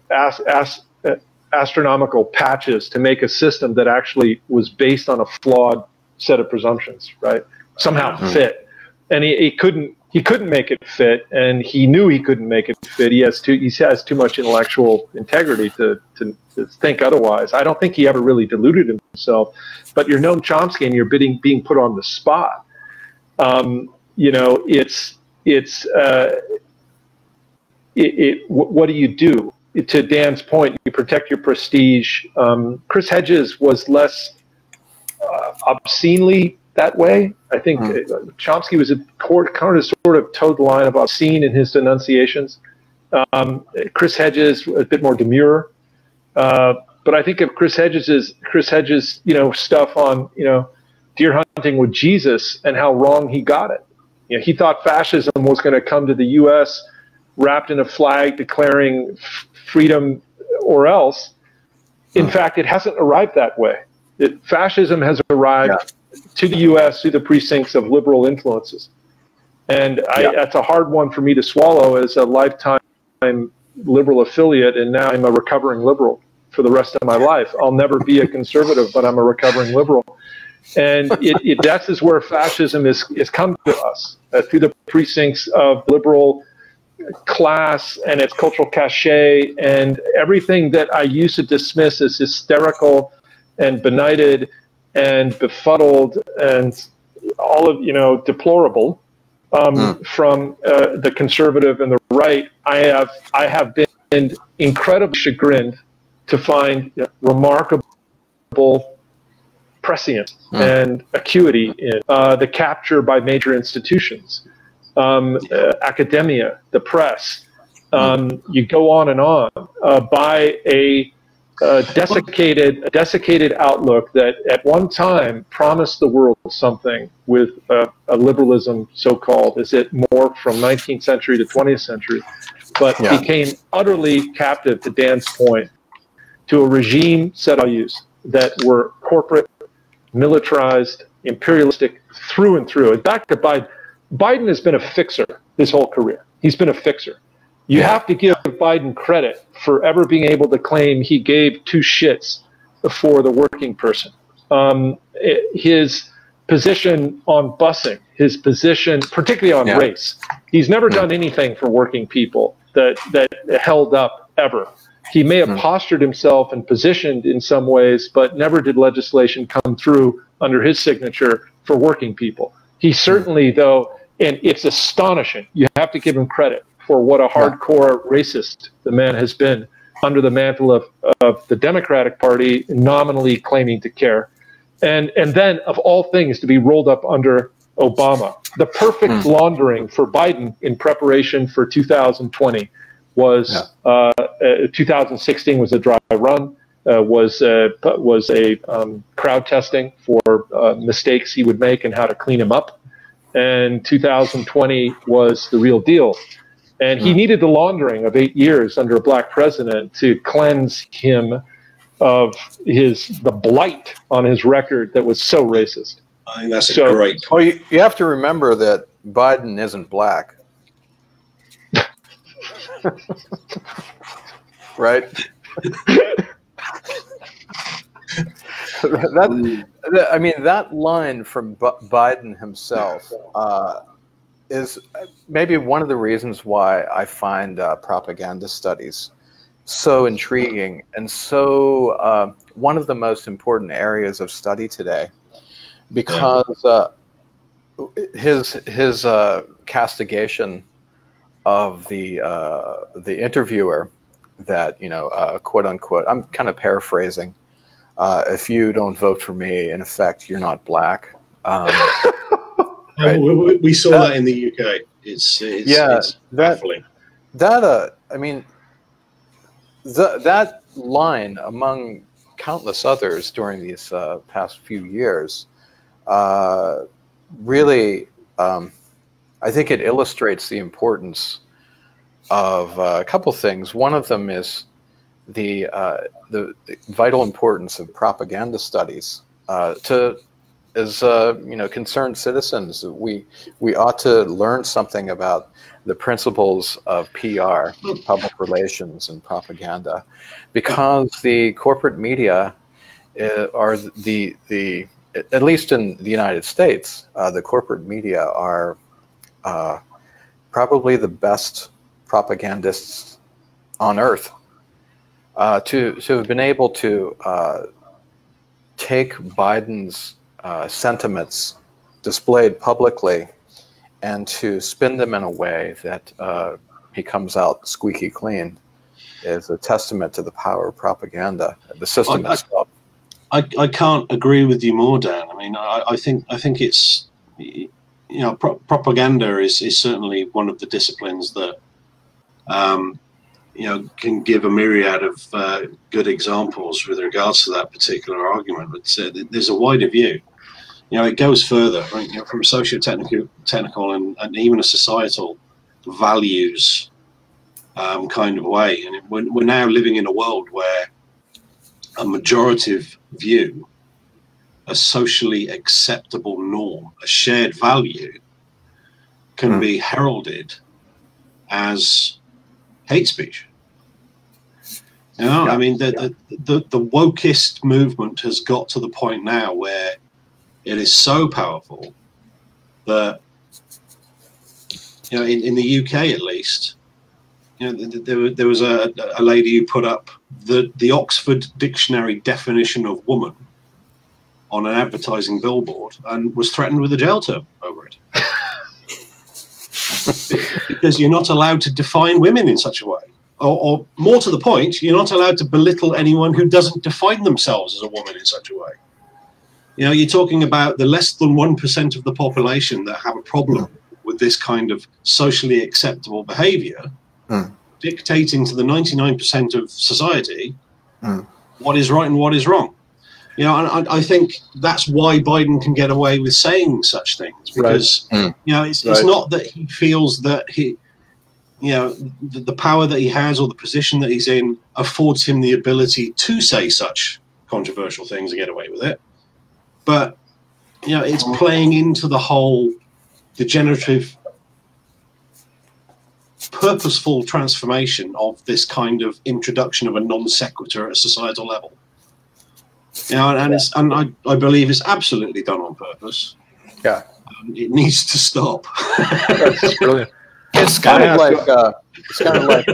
astronomical patches to make a system that actually was based on a flawed set of presumptions, right? Somehow fit, and he couldn't he couldn't make it fit, and he knew he couldn't make it fit. He has too much intellectual integrity to think otherwise. I don't think he ever really deluded himself, but you're Noam Chomsky and you're being put on the spot. You know, what do you do? To Dan's point, you protect your prestige. Chris Hedges was less obscenely that way. I think Chomsky was sort of towed the line of obscene in his denunciations. Chris Hedges a bit more demure, but I think of Chris Hedges, you know, stuff on, you know, deer hunting with Jesus and how wrong he got it. You know, he thought fascism was going to come to the U.S. wrapped in a flag declaring freedom or else. In fact, it hasn't arrived that way. Fascism has arrived to the U.S. through the precincts of liberal influences. And that's a hard one for me to swallow as a lifetime liberal affiliate, and now I'm a recovering liberal for the rest of my life. I'll never be a conservative, but I'm a recovering liberal. And that is where fascism has come to us, through the precincts of liberal class and its cultural cachet and everything that I used to dismiss as hysterical and benighted and befuddled and all of, you know, deplorable from the conservative and the right. I have been incredibly chagrined to find remarkable prescience and acuity in the capture by major institutions, academia, the press, you go on and on, by a desiccated outlook that at one time promised the world something with a liberalism, so-called, as it morphed from 19th century to 20th century, but became utterly captive, to Dan's point, to a regime set of values that were corporate, militarized, imperialistic through and through. And back to Biden. Biden has been a fixer his whole career. He's been a fixer. You have to give Biden credit for ever being able to claim he gave two shits for the working person. His position on busing, his position particularly on race, he's never done anything for working people that held up ever. He may have postured himself and positioned in some ways, but never did legislation come through under his signature for working people. He certainly, though, and it's astonishing, you have to give him credit for what a hardcore racist the man has been under the mantle of the Democratic Party, nominally claiming to care. And then, of all things, to be rolled up under Obama. The perfect laundering for Biden in preparation for 2020 was 2016 was a dry run, was a crowd testing for mistakes he would make and how to clean him up, and 2020 was the real deal. And he needed the laundering of 8 years under a black president to cleanse him of the blight on his record that was so racist. I think that's great. Well, you have to remember that Biden isn't black. Right? I mean, that line from Biden himself is maybe one of the reasons why I find propaganda studies so intriguing and so one of the most important areas of study today, because his castigation of the interviewer that, you know, quote unquote, I'm kind of paraphrasing, if you don't vote for me, in effect, you're not black. Right? We saw that in the UK. It's baffling. I mean, that line, among countless others during these past few years, really, I think it illustrates the importance of a couple things. One of them is the vital importance of propaganda studies to, as you know, concerned citizens, we ought to learn something about the principles of PR, public relations, and propaganda, because the corporate media are the at least in the United States, the corporate media are probably the best propagandists on earth, to have been able to take Biden's sentiments displayed publicly and to spin them in a way that he comes out squeaky clean is a testament to the power of propaganda, the system itself. I can't agree with you more, Dan. I mean, I think it's, you know, propaganda is certainly one of the disciplines that you know, can give a myriad of good examples with regards to that particular argument. But there's a wider view. You know, it goes further, right? You know, from socio-technical and even a societal values kind of way. And we're now living in a world where a majorative view, a socially acceptable norm, a shared value can be heralded as hate speech. You know, yeah, I mean, the wokest movement has got to the point now where it is so powerful that, you know, in the UK at least, you know, there was a lady who put up the Oxford Dictionary definition of woman on an advertising billboard and was threatened with a jail term over it. Because you're not allowed to define women in such a way, or more to the point, you're not allowed to belittle anyone who doesn't define themselves as a woman in such a way. You know, you're talking about the less than 1% of the population that have a problem with this kind of socially acceptable behavior, dictating to the 99% of society what is right and what is wrong. You know, and I think that's why Biden can get away with saying such things, because you know, it's not that he feels that he, you know, the power that he has or the position that he's in affords him the ability to say such controversial things and get away with it. But you know, it's playing into the whole degenerative, purposeful transformation of this kind of introduction of a non sequitur at a societal level. You know, and I believe it's absolutely done on purpose. Yeah, it needs to stop. That's brilliant. It's kind of like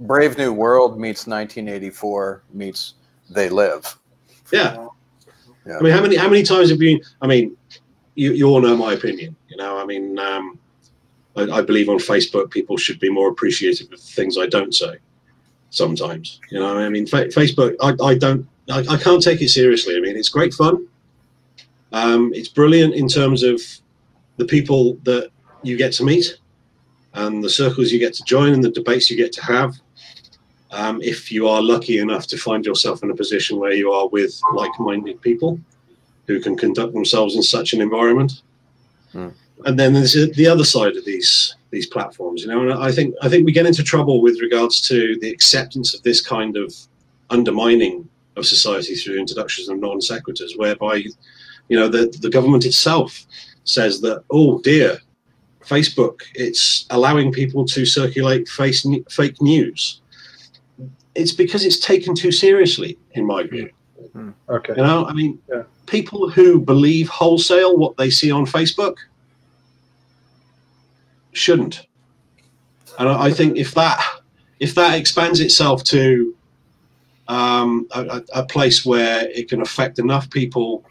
Brave New World meets 1984 meets They Live. Yeah. Yeah. I mean, how many times have you? I mean, you all know my opinion. You know, I mean, I believe on Facebook people should be more appreciative of the things I don't say. Sometimes, you know, I mean, Facebook. I can't take it seriously. I mean, it's great fun. It's brilliant in terms of the people that you get to meet and the circles you get to join and the debates you get to have. If you are lucky enough to find yourself in a position where you are with like-minded people who can conduct themselves in such an environment. And then there's the other side of these platforms, you know, and I think we get into trouble with regards to the acceptance of this kind of undermining of society through introductions of non sequiturs, whereby, you know, the government itself says that, oh dear, Facebook, it's allowing people to circulate fake news. It's because it's taken too seriously, in my view. Okay. You know, I mean, yeah, people who believe wholesale what they see on Facebook shouldn't. And I think if that expands itself to a place where it can affect enough people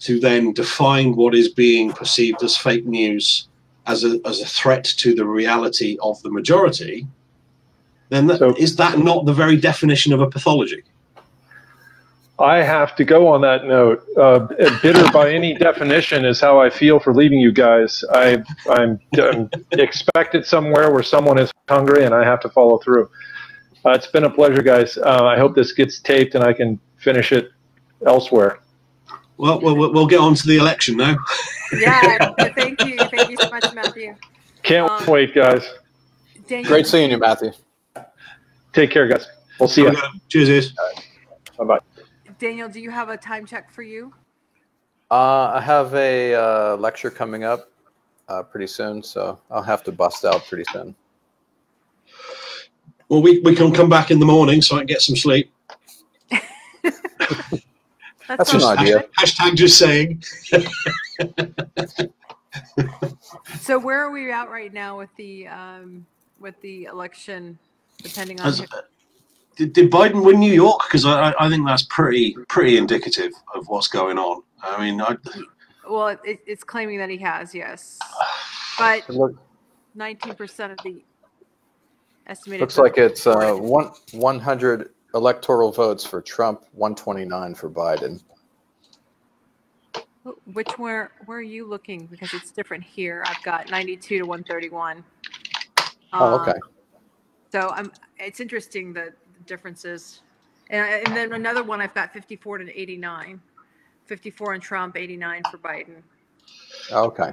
to then define what is being perceived as fake news as a threat to the reality of the majority, then is that not the very definition of a pathology? I have to go on that note. Bitter by any definition is how I feel for leaving you guys. I'm expected somewhere where someone is hungry and I have to follow through. It's been a pleasure, guys. I hope this gets taped and I can finish it elsewhere. Well, we'll get on to the election now. Yeah, thank you. Thank you so much, Matthew. Can't wait, guys. Daniel. Great seeing you, Matthew. Take care, guys. We'll see you. Cheers. Right. Bye-bye. Daniel, do you have a time check for you? I have a lecture coming up pretty soon, so I'll have to bust out pretty soon. Well, we can come back in the morning so I can get some sleep. That's an idea. #just saying. So where are we at right now with the election, depending on? Did Biden win New York? Because I think that's pretty indicative of what's going on. I mean, well, it's claiming that he has, yes, but 19% of the estimated. Looks like it's 100 electoral votes for Trump, 129 for Biden. Which where are you looking? Because it's different here. I've got 92 to 131. Oh, okay. So it's interesting the differences, and then another one I've got 54 to 89, 54 on Trump, 89 for Biden. Okay.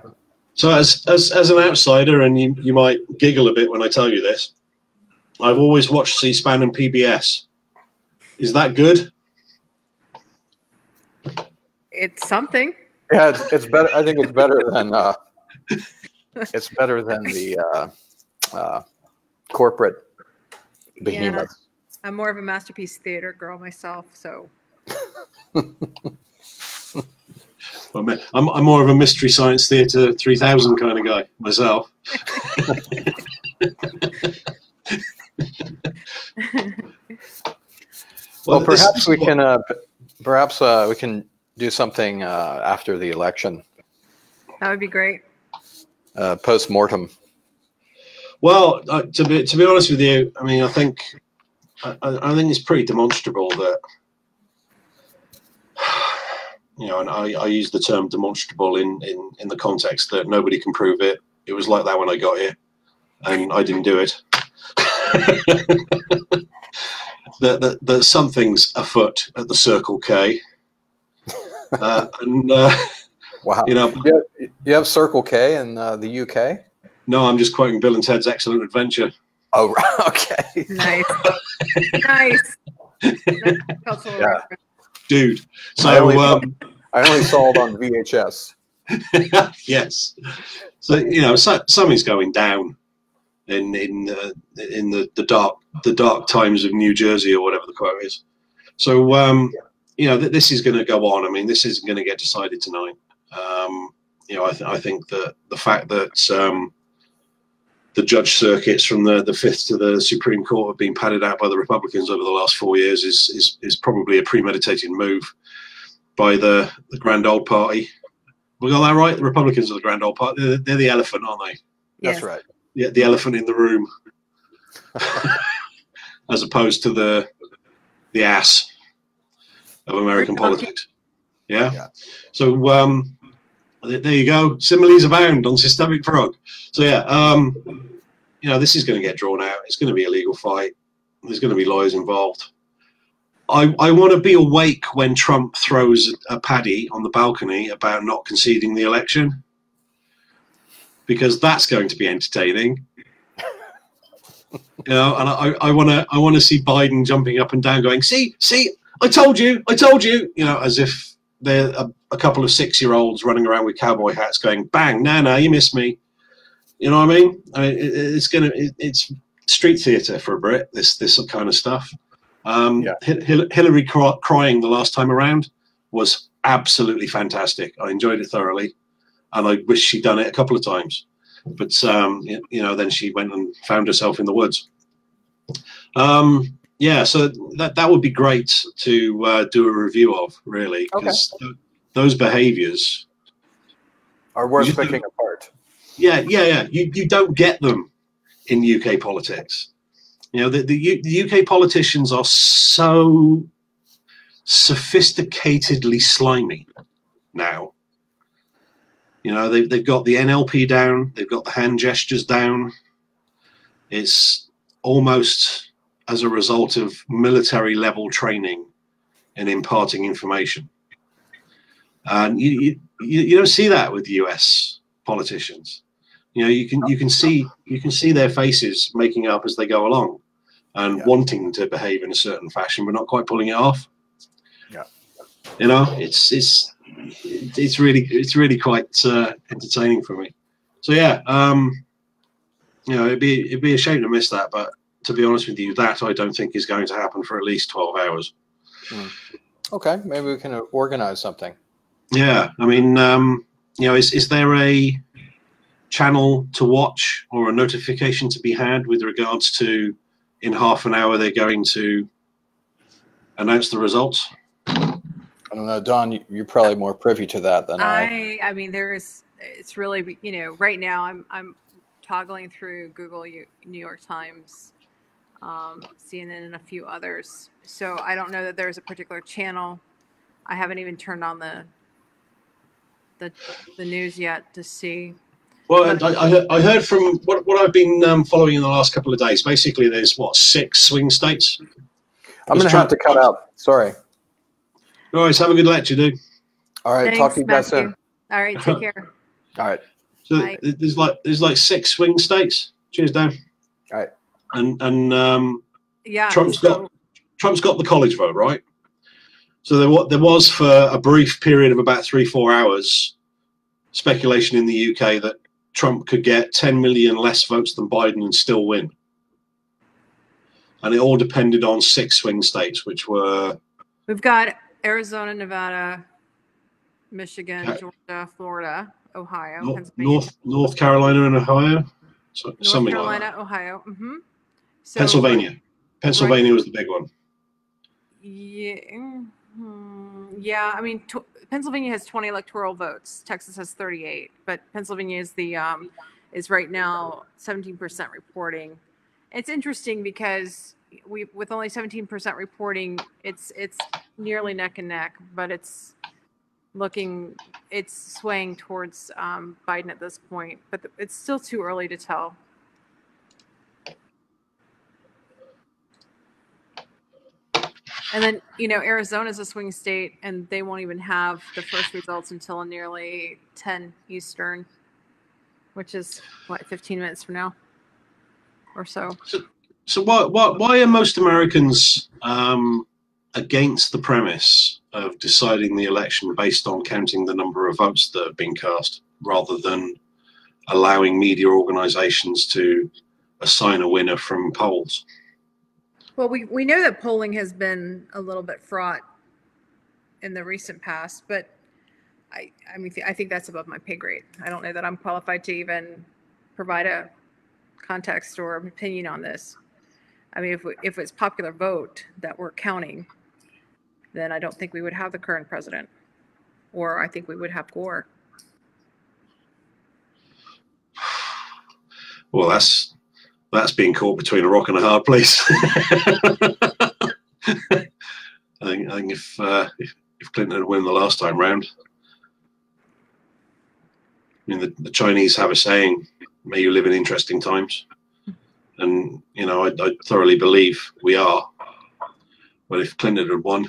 So as an outsider, and you might giggle a bit when I tell you this, I've always watched C-SPAN and PBS. Is that good? It's something. Yeah, it's better. I think it's better than it's better than the corporate behemoth. Yeah, I'm more of a Masterpiece Theater girl myself, so. I'm more of a Mystery Science Theater 3000 kind of guy myself. Well, perhaps we can. Perhaps we can do something after the election. That would be great. Post-mortem. Well, to be honest with you, I mean, I think it's pretty demonstrable that, you know, and I use the term demonstrable in the context that nobody can prove it. It was like that when I got here, and I didn't do it. that something's afoot at the Circle K. Wow. You know, you have Circle K in the UK? No, I'm just quoting Bill and Ted's Excellent Adventure. Oh, okay. Nice. Nice. Yeah. Dude. So I only saw it on VHS. Yes. So, you know, something's going down in the dark times of New Jersey, or whatever the quote is. So yeah. You know, this is going to go on. I mean, this isn't going to get decided tonight. You know, I think that the fact that the judge circuits from the Fifth to the Supreme Court have been padded out by the Republicans over the last 4 years is probably a premeditated move by the grand old party. We got that right? The Republicans are the grand old party. They're the elephant, aren't they? Yes. That's right. Yeah, the elephant in the room, as opposed to the ass of American politics. Yeah? Yeah. So there you go. Similes abound on Systemic Frog. So yeah, you know, this is going to get drawn out. It's going to be a legal fight. There's going to be lawyers involved. I want to be awake when Trump throws a paddy on the balcony about not conceding the election, because that's going to be entertaining. You know, and I want to see Biden jumping up and down going, see, I told you, you know, as if they're a couple of 6-year-olds running around with cowboy hats going, bang, no, you missed me. You know what I mean? I mean, it's street theatre for a Brit, this kind of stuff. Yeah. Hillary crying the last time around was absolutely fantastic. I enjoyed it thoroughly, and I wish she'd done it a couple of times. But, you know, then she went and found herself in the woods. Yeah, so that would be great to do a review of, really, because okay. Those behaviours are worth picking apart. Yeah. You don't get them in UK politics. You know, the UK politicians are so sophisticatedly slimy now. You know, they've got the NLP down, they've got the hand gestures down. It's almost as a result of military level training and imparting information. And you don't see that with US politicians. You know, you can see their faces making up as they go along and yeah, wanting to behave in a certain fashion, but not quite pulling it off. Yeah. You know, it's really quite entertaining for me. So yeah, you know, it'd be a shame to miss that, but to be honest with you, that I don't think is going to happen for at least 12 hours. Mm. Okay, maybe we can organize something. Yeah, I mean, you know, is there a channel to watch or a notification to be had with regards to in half an hour they're going to announce the results? I don't know, Dawn, you're probably more privy to that than I. I mean, there's, it's really, you know, right now I'm toggling through Google, New York Times, CNN, and a few others. So I don't know that there's a particular channel. I haven't even turned on the news yet to see. Well, and I heard from what I've been following in the last couple of days. Basically, there's what, 6 swing states. I'm going to have to cut out. Sorry. All right, have a good lecture, dude. All right, thanks, talk to you guys soon. All right, take care. All right. So bye. there's like 6 swing states. Cheers, Dan. All right. And yeah, Trump's got the college vote, right? So there was for a brief period of about 3-4 hours speculation in the UK that Trump could get 10 million less votes than Biden and still win. And it all depended on 6 swing states, which were... We've got Arizona, Nevada, Michigan, Georgia, Florida, Ohio, Pennsylvania. North Carolina and Ohio? So, North something Carolina, like that. Ohio. Mm-hmm. So, Pennsylvania. Pennsylvania was the big one. Yeah. Yeah, I mean, Pennsylvania has 20 electoral votes. Texas has 38, but Pennsylvania is the is right now 17% reporting. It's interesting because we, with only 17% reporting, it's nearly neck and neck, but it's looking, it's swaying towards Biden at this point. But it's still too early to tell. And then, you know, Arizona is a swing state, and they won't even have the first results until nearly 10 Eastern, which is, what, 15 minutes from now or so. So why are most Americans against the premise of deciding the election based on counting the number of votes that have been cast rather than allowing media organizations to assign a winner from polls? Well, we know that polling has been a little bit fraught in the recent past, but I mean, I think that's above my pay grade. I don't know that I'm qualified to even provide a context or an opinion on this. I mean, if it's popular vote that we're counting, then I don't think we would have the current president, or I think we would have Gore. Well, that's being caught between a rock and a hard place. I think if Clinton had won the last time round, I mean, the Chinese have a saying, "May you live in interesting times," and you know, I thoroughly believe we are. But if Clinton had won,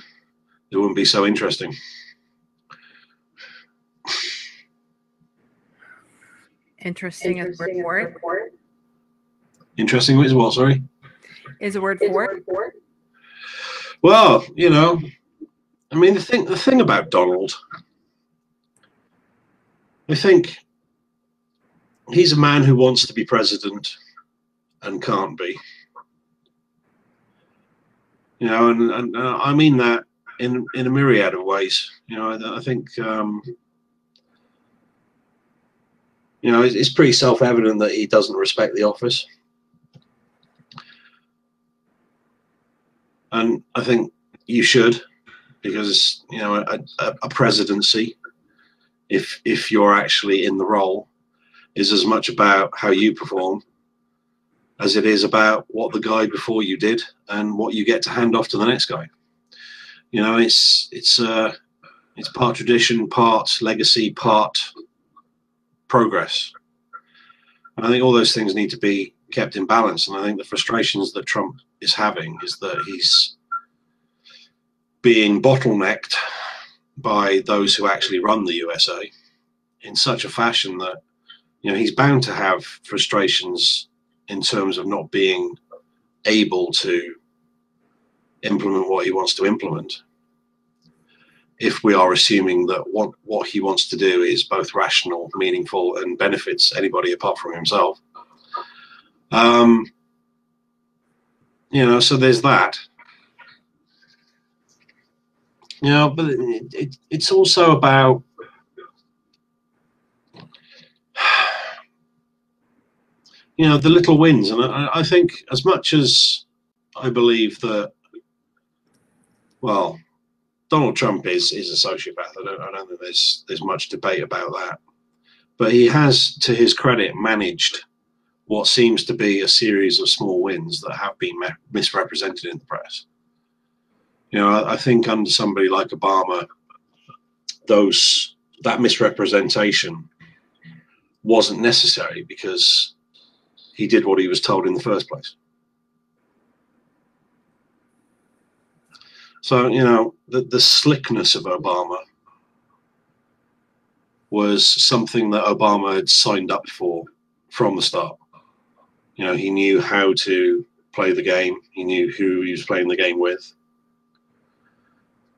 it wouldn't be so interesting. Interesting as report. Interesting is what? Sorry, is a word for it. Well, you know, I mean, the thing about Donald, I think he's a man who wants to be president and can't be. You know, and I mean that in a myriad of ways. You know, I think. You know, it's pretty self-evident that he doesn't respect the office. And I think you should, because, you know, a presidency, if you're actually in the role, is as much about how you perform as it is about what the guy before you did and what you get to hand off to the next guy. You know, it's part tradition, part legacy, part progress. And I think all those things need to be kept in balance. And I think the frustrations that Trump is having is that he's being bottlenecked by those who actually run the USA in such a fashion that, you know, he's bound to have frustrations in terms of not being able to implement what he wants to implement, if we are assuming that what he wants to do is both rational, meaningful, and benefits anybody apart from himself. You know, so there's that. You know, but it's also about you know, the little wins. And I think, as much as I believe that, well, Donald Trump is a sociopath. I don't think there's much debate about that. But he has, to his credit, managed what seems to be a series of small wins that have been misrepresented in the press. You know, I think under somebody like Obama, that misrepresentation wasn't necessary because he did what he was told in the first place. So, you know, the slickness of Obama was something that Obama had signed up for from the start. You know, he knew how to play the game. He knew who he was playing the game with.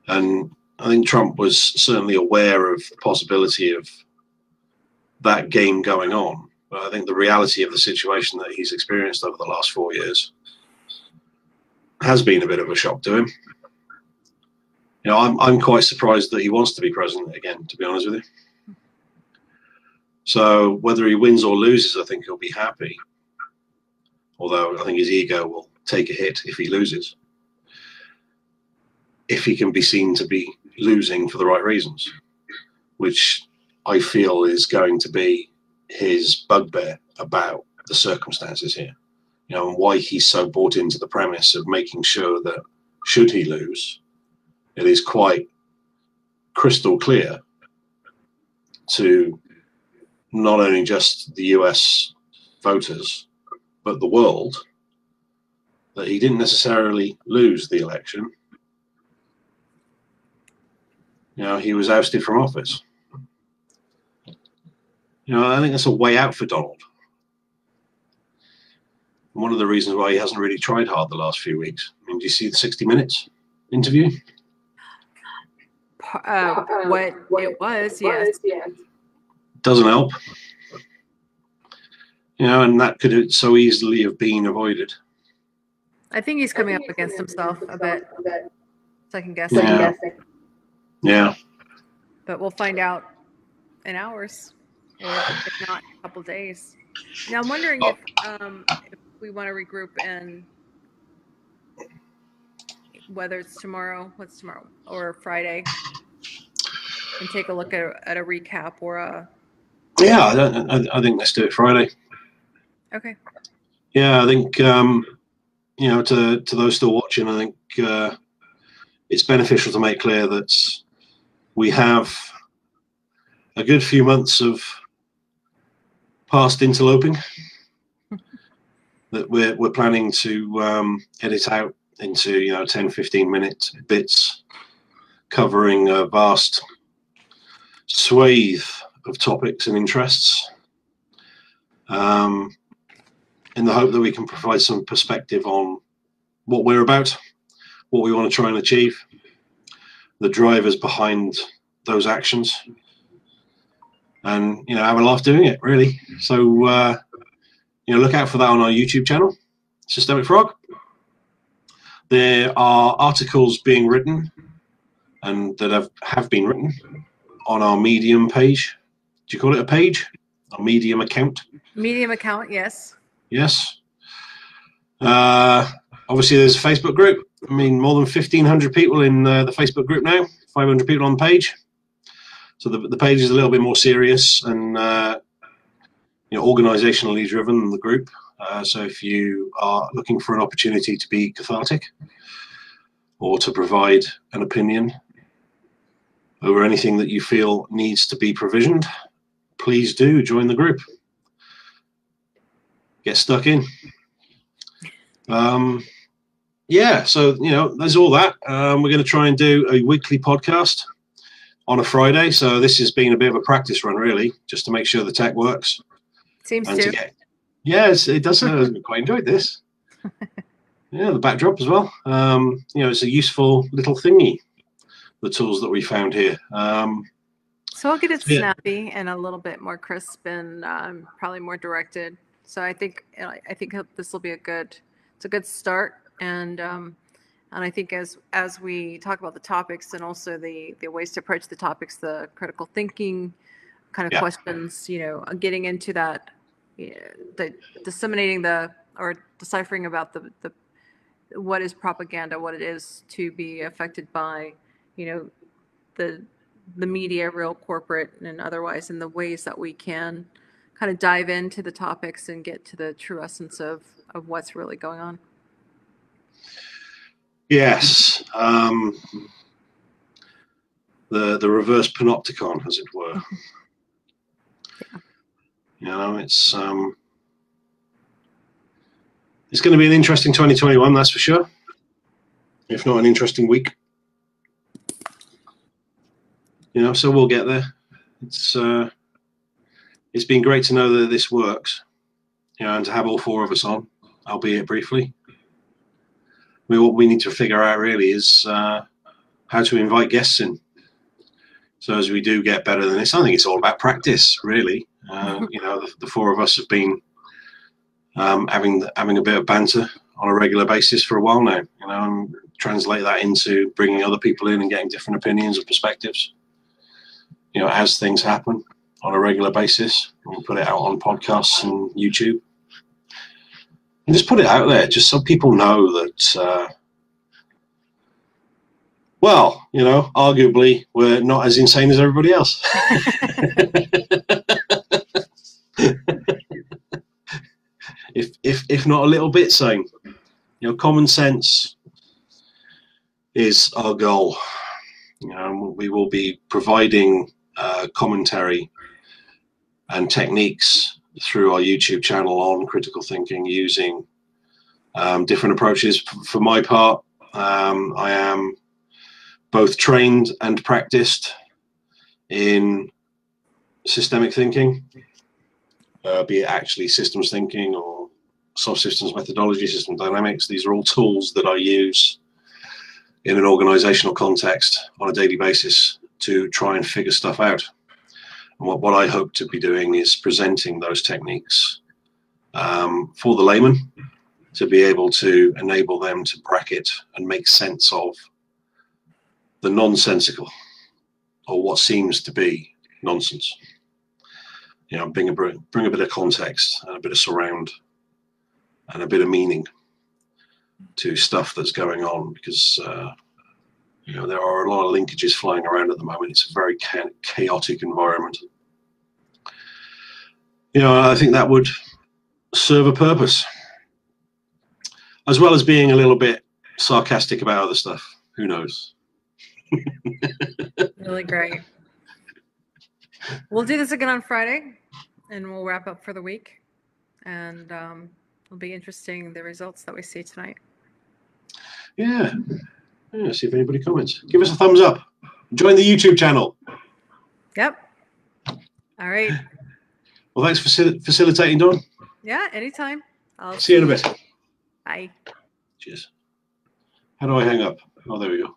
And I think Trump was certainly aware of the possibility of that game going on. But I think the reality of the situation that he's experienced over the last 4 years has been a bit of a shock to him. You know, I'm quite surprised that he wants to be president again, to be honest with you. So whether he wins or loses, I think he'll be happy. Although I think his ego will take a hit if he loses. If he can be seen to be losing for the right reasons, which I feel is going to be his bugbear about the circumstances here. You know, and why he's so bought into the premise of making sure that should he lose, it is quite crystal clear to not only just the US voters, but the world, that he didn't necessarily lose the election. You know, he was ousted from office. You know, I think that's a way out for Donald. And one of the reasons why he hasn't really tried hard the last few weeks. I mean, do you see the 60 Minutes interview? What it was, yes. Doesn't help. You know, and that could so easily have been avoided. I think he's coming up against himself a bit. Second guessing. Yeah. Yeah. But we'll find out in hours, or if not, in a couple days. Now, I'm wondering if we want to regroup and whether it's tomorrow, what's tomorrow, or Friday, and take a look at a recap or a... Yeah, I think let's do it Friday. Okay. Yeah, I think, you know, to those still watching, I think it's beneficial to make clear that we have a good few months of past interloping that we're planning to edit out into, you know, 10-15 minute bits covering a vast swathe of topics and interests, in the hope that we can provide some perspective on what we're about, what we want to try and achieve, the drivers behind those actions, and, you know, have a laugh doing it, really. So, you know, look out for that on our YouTube channel, Systemic Frog. There are articles being written, and that have been written, on our Medium page. Do you call it a page? A Medium account? Medium account, yes. Yes. Obviously, there's a Facebook group. I mean, more than 1,500 people in the Facebook group now, 500 people on the page. So the page is a little bit more serious and you know, organisationally driven than the group. So if you are looking for an opportunity to be cathartic or to provide an opinion over anything that you feel needs to be provisioned, please do join the group. Get stuck in. Yeah, so, you know, there's all that. We're going to try and do a weekly podcast on a Friday. So this has been a bit of a practice run, really, just to make sure the tech works. Seems to. Yes, it does. I quite enjoyed this. Yeah, the backdrop as well. You know, it's a useful little thingy, the tools that we found here. So I'll get it snappy and a little bit more crisp and probably more directed. So I think this will be a good start. And I think as we talk about the topics and also the ways to approach the topics, the critical thinking kind of questions, you know, getting into that disseminating deciphering about the what is propaganda, what it is to be affected by, the media, real, corporate, and otherwise, and the ways that we can kind of dive into the topics and get to the true essence of what's really going on. Yes. The reverse panopticon, as it were. Yeah. It's going to be an interesting 2021, that's for sure. If not an interesting week. So we'll get there. It's been great to know that this works, and to have all four of us on, albeit briefly. I mean, what we need to figure out really is how to invite guests in. So as we do get better than this, I think it's all about practice, really. The four of us have been having a bit of banter on a regular basis for a while now, and translate that into bringing other people in and getting different opinions and perspectives, as things happen on a regular basis. We'll put it out on podcasts and YouTube. And just put it out there, just so people know that, arguably we're not as insane as everybody else. if not a little bit sane. Common sense is our goal. We will be providing commentary and techniques through our YouTube channel on critical thinking, using different approaches. For my part, I am both trained and practiced in systemic thinking, be it actually systems thinking or subsystems methodology, system dynamics. These are all tools that I use in an organizational context on a daily basis to try and figure stuff out. What I hope to be doing is presenting those techniques for the layman to be able to enable them to bracket and make sense of the nonsensical, or what seems to be nonsense. Bring a bit of context and a bit of surround and a bit of meaning to stuff that's going on, because there are a lot of linkages flying around at the moment. It's a very chaotic environment. I think that would serve a purpose, as well as being a little bit sarcastic about other stuff. Who knows? Really great. We'll do this again on Friday, and we'll wrap up for the week. And it'll be interesting, the results that we see tonight. Yeah. Yeah, see if anybody comments. Give us a thumbs up. Join the YouTube channel. Yep. All right. Well, thanks for facilitating, Dawn. Yeah, anytime. I'll see you in a bit. Bye. Cheers. How do I hang up? Oh, there we go.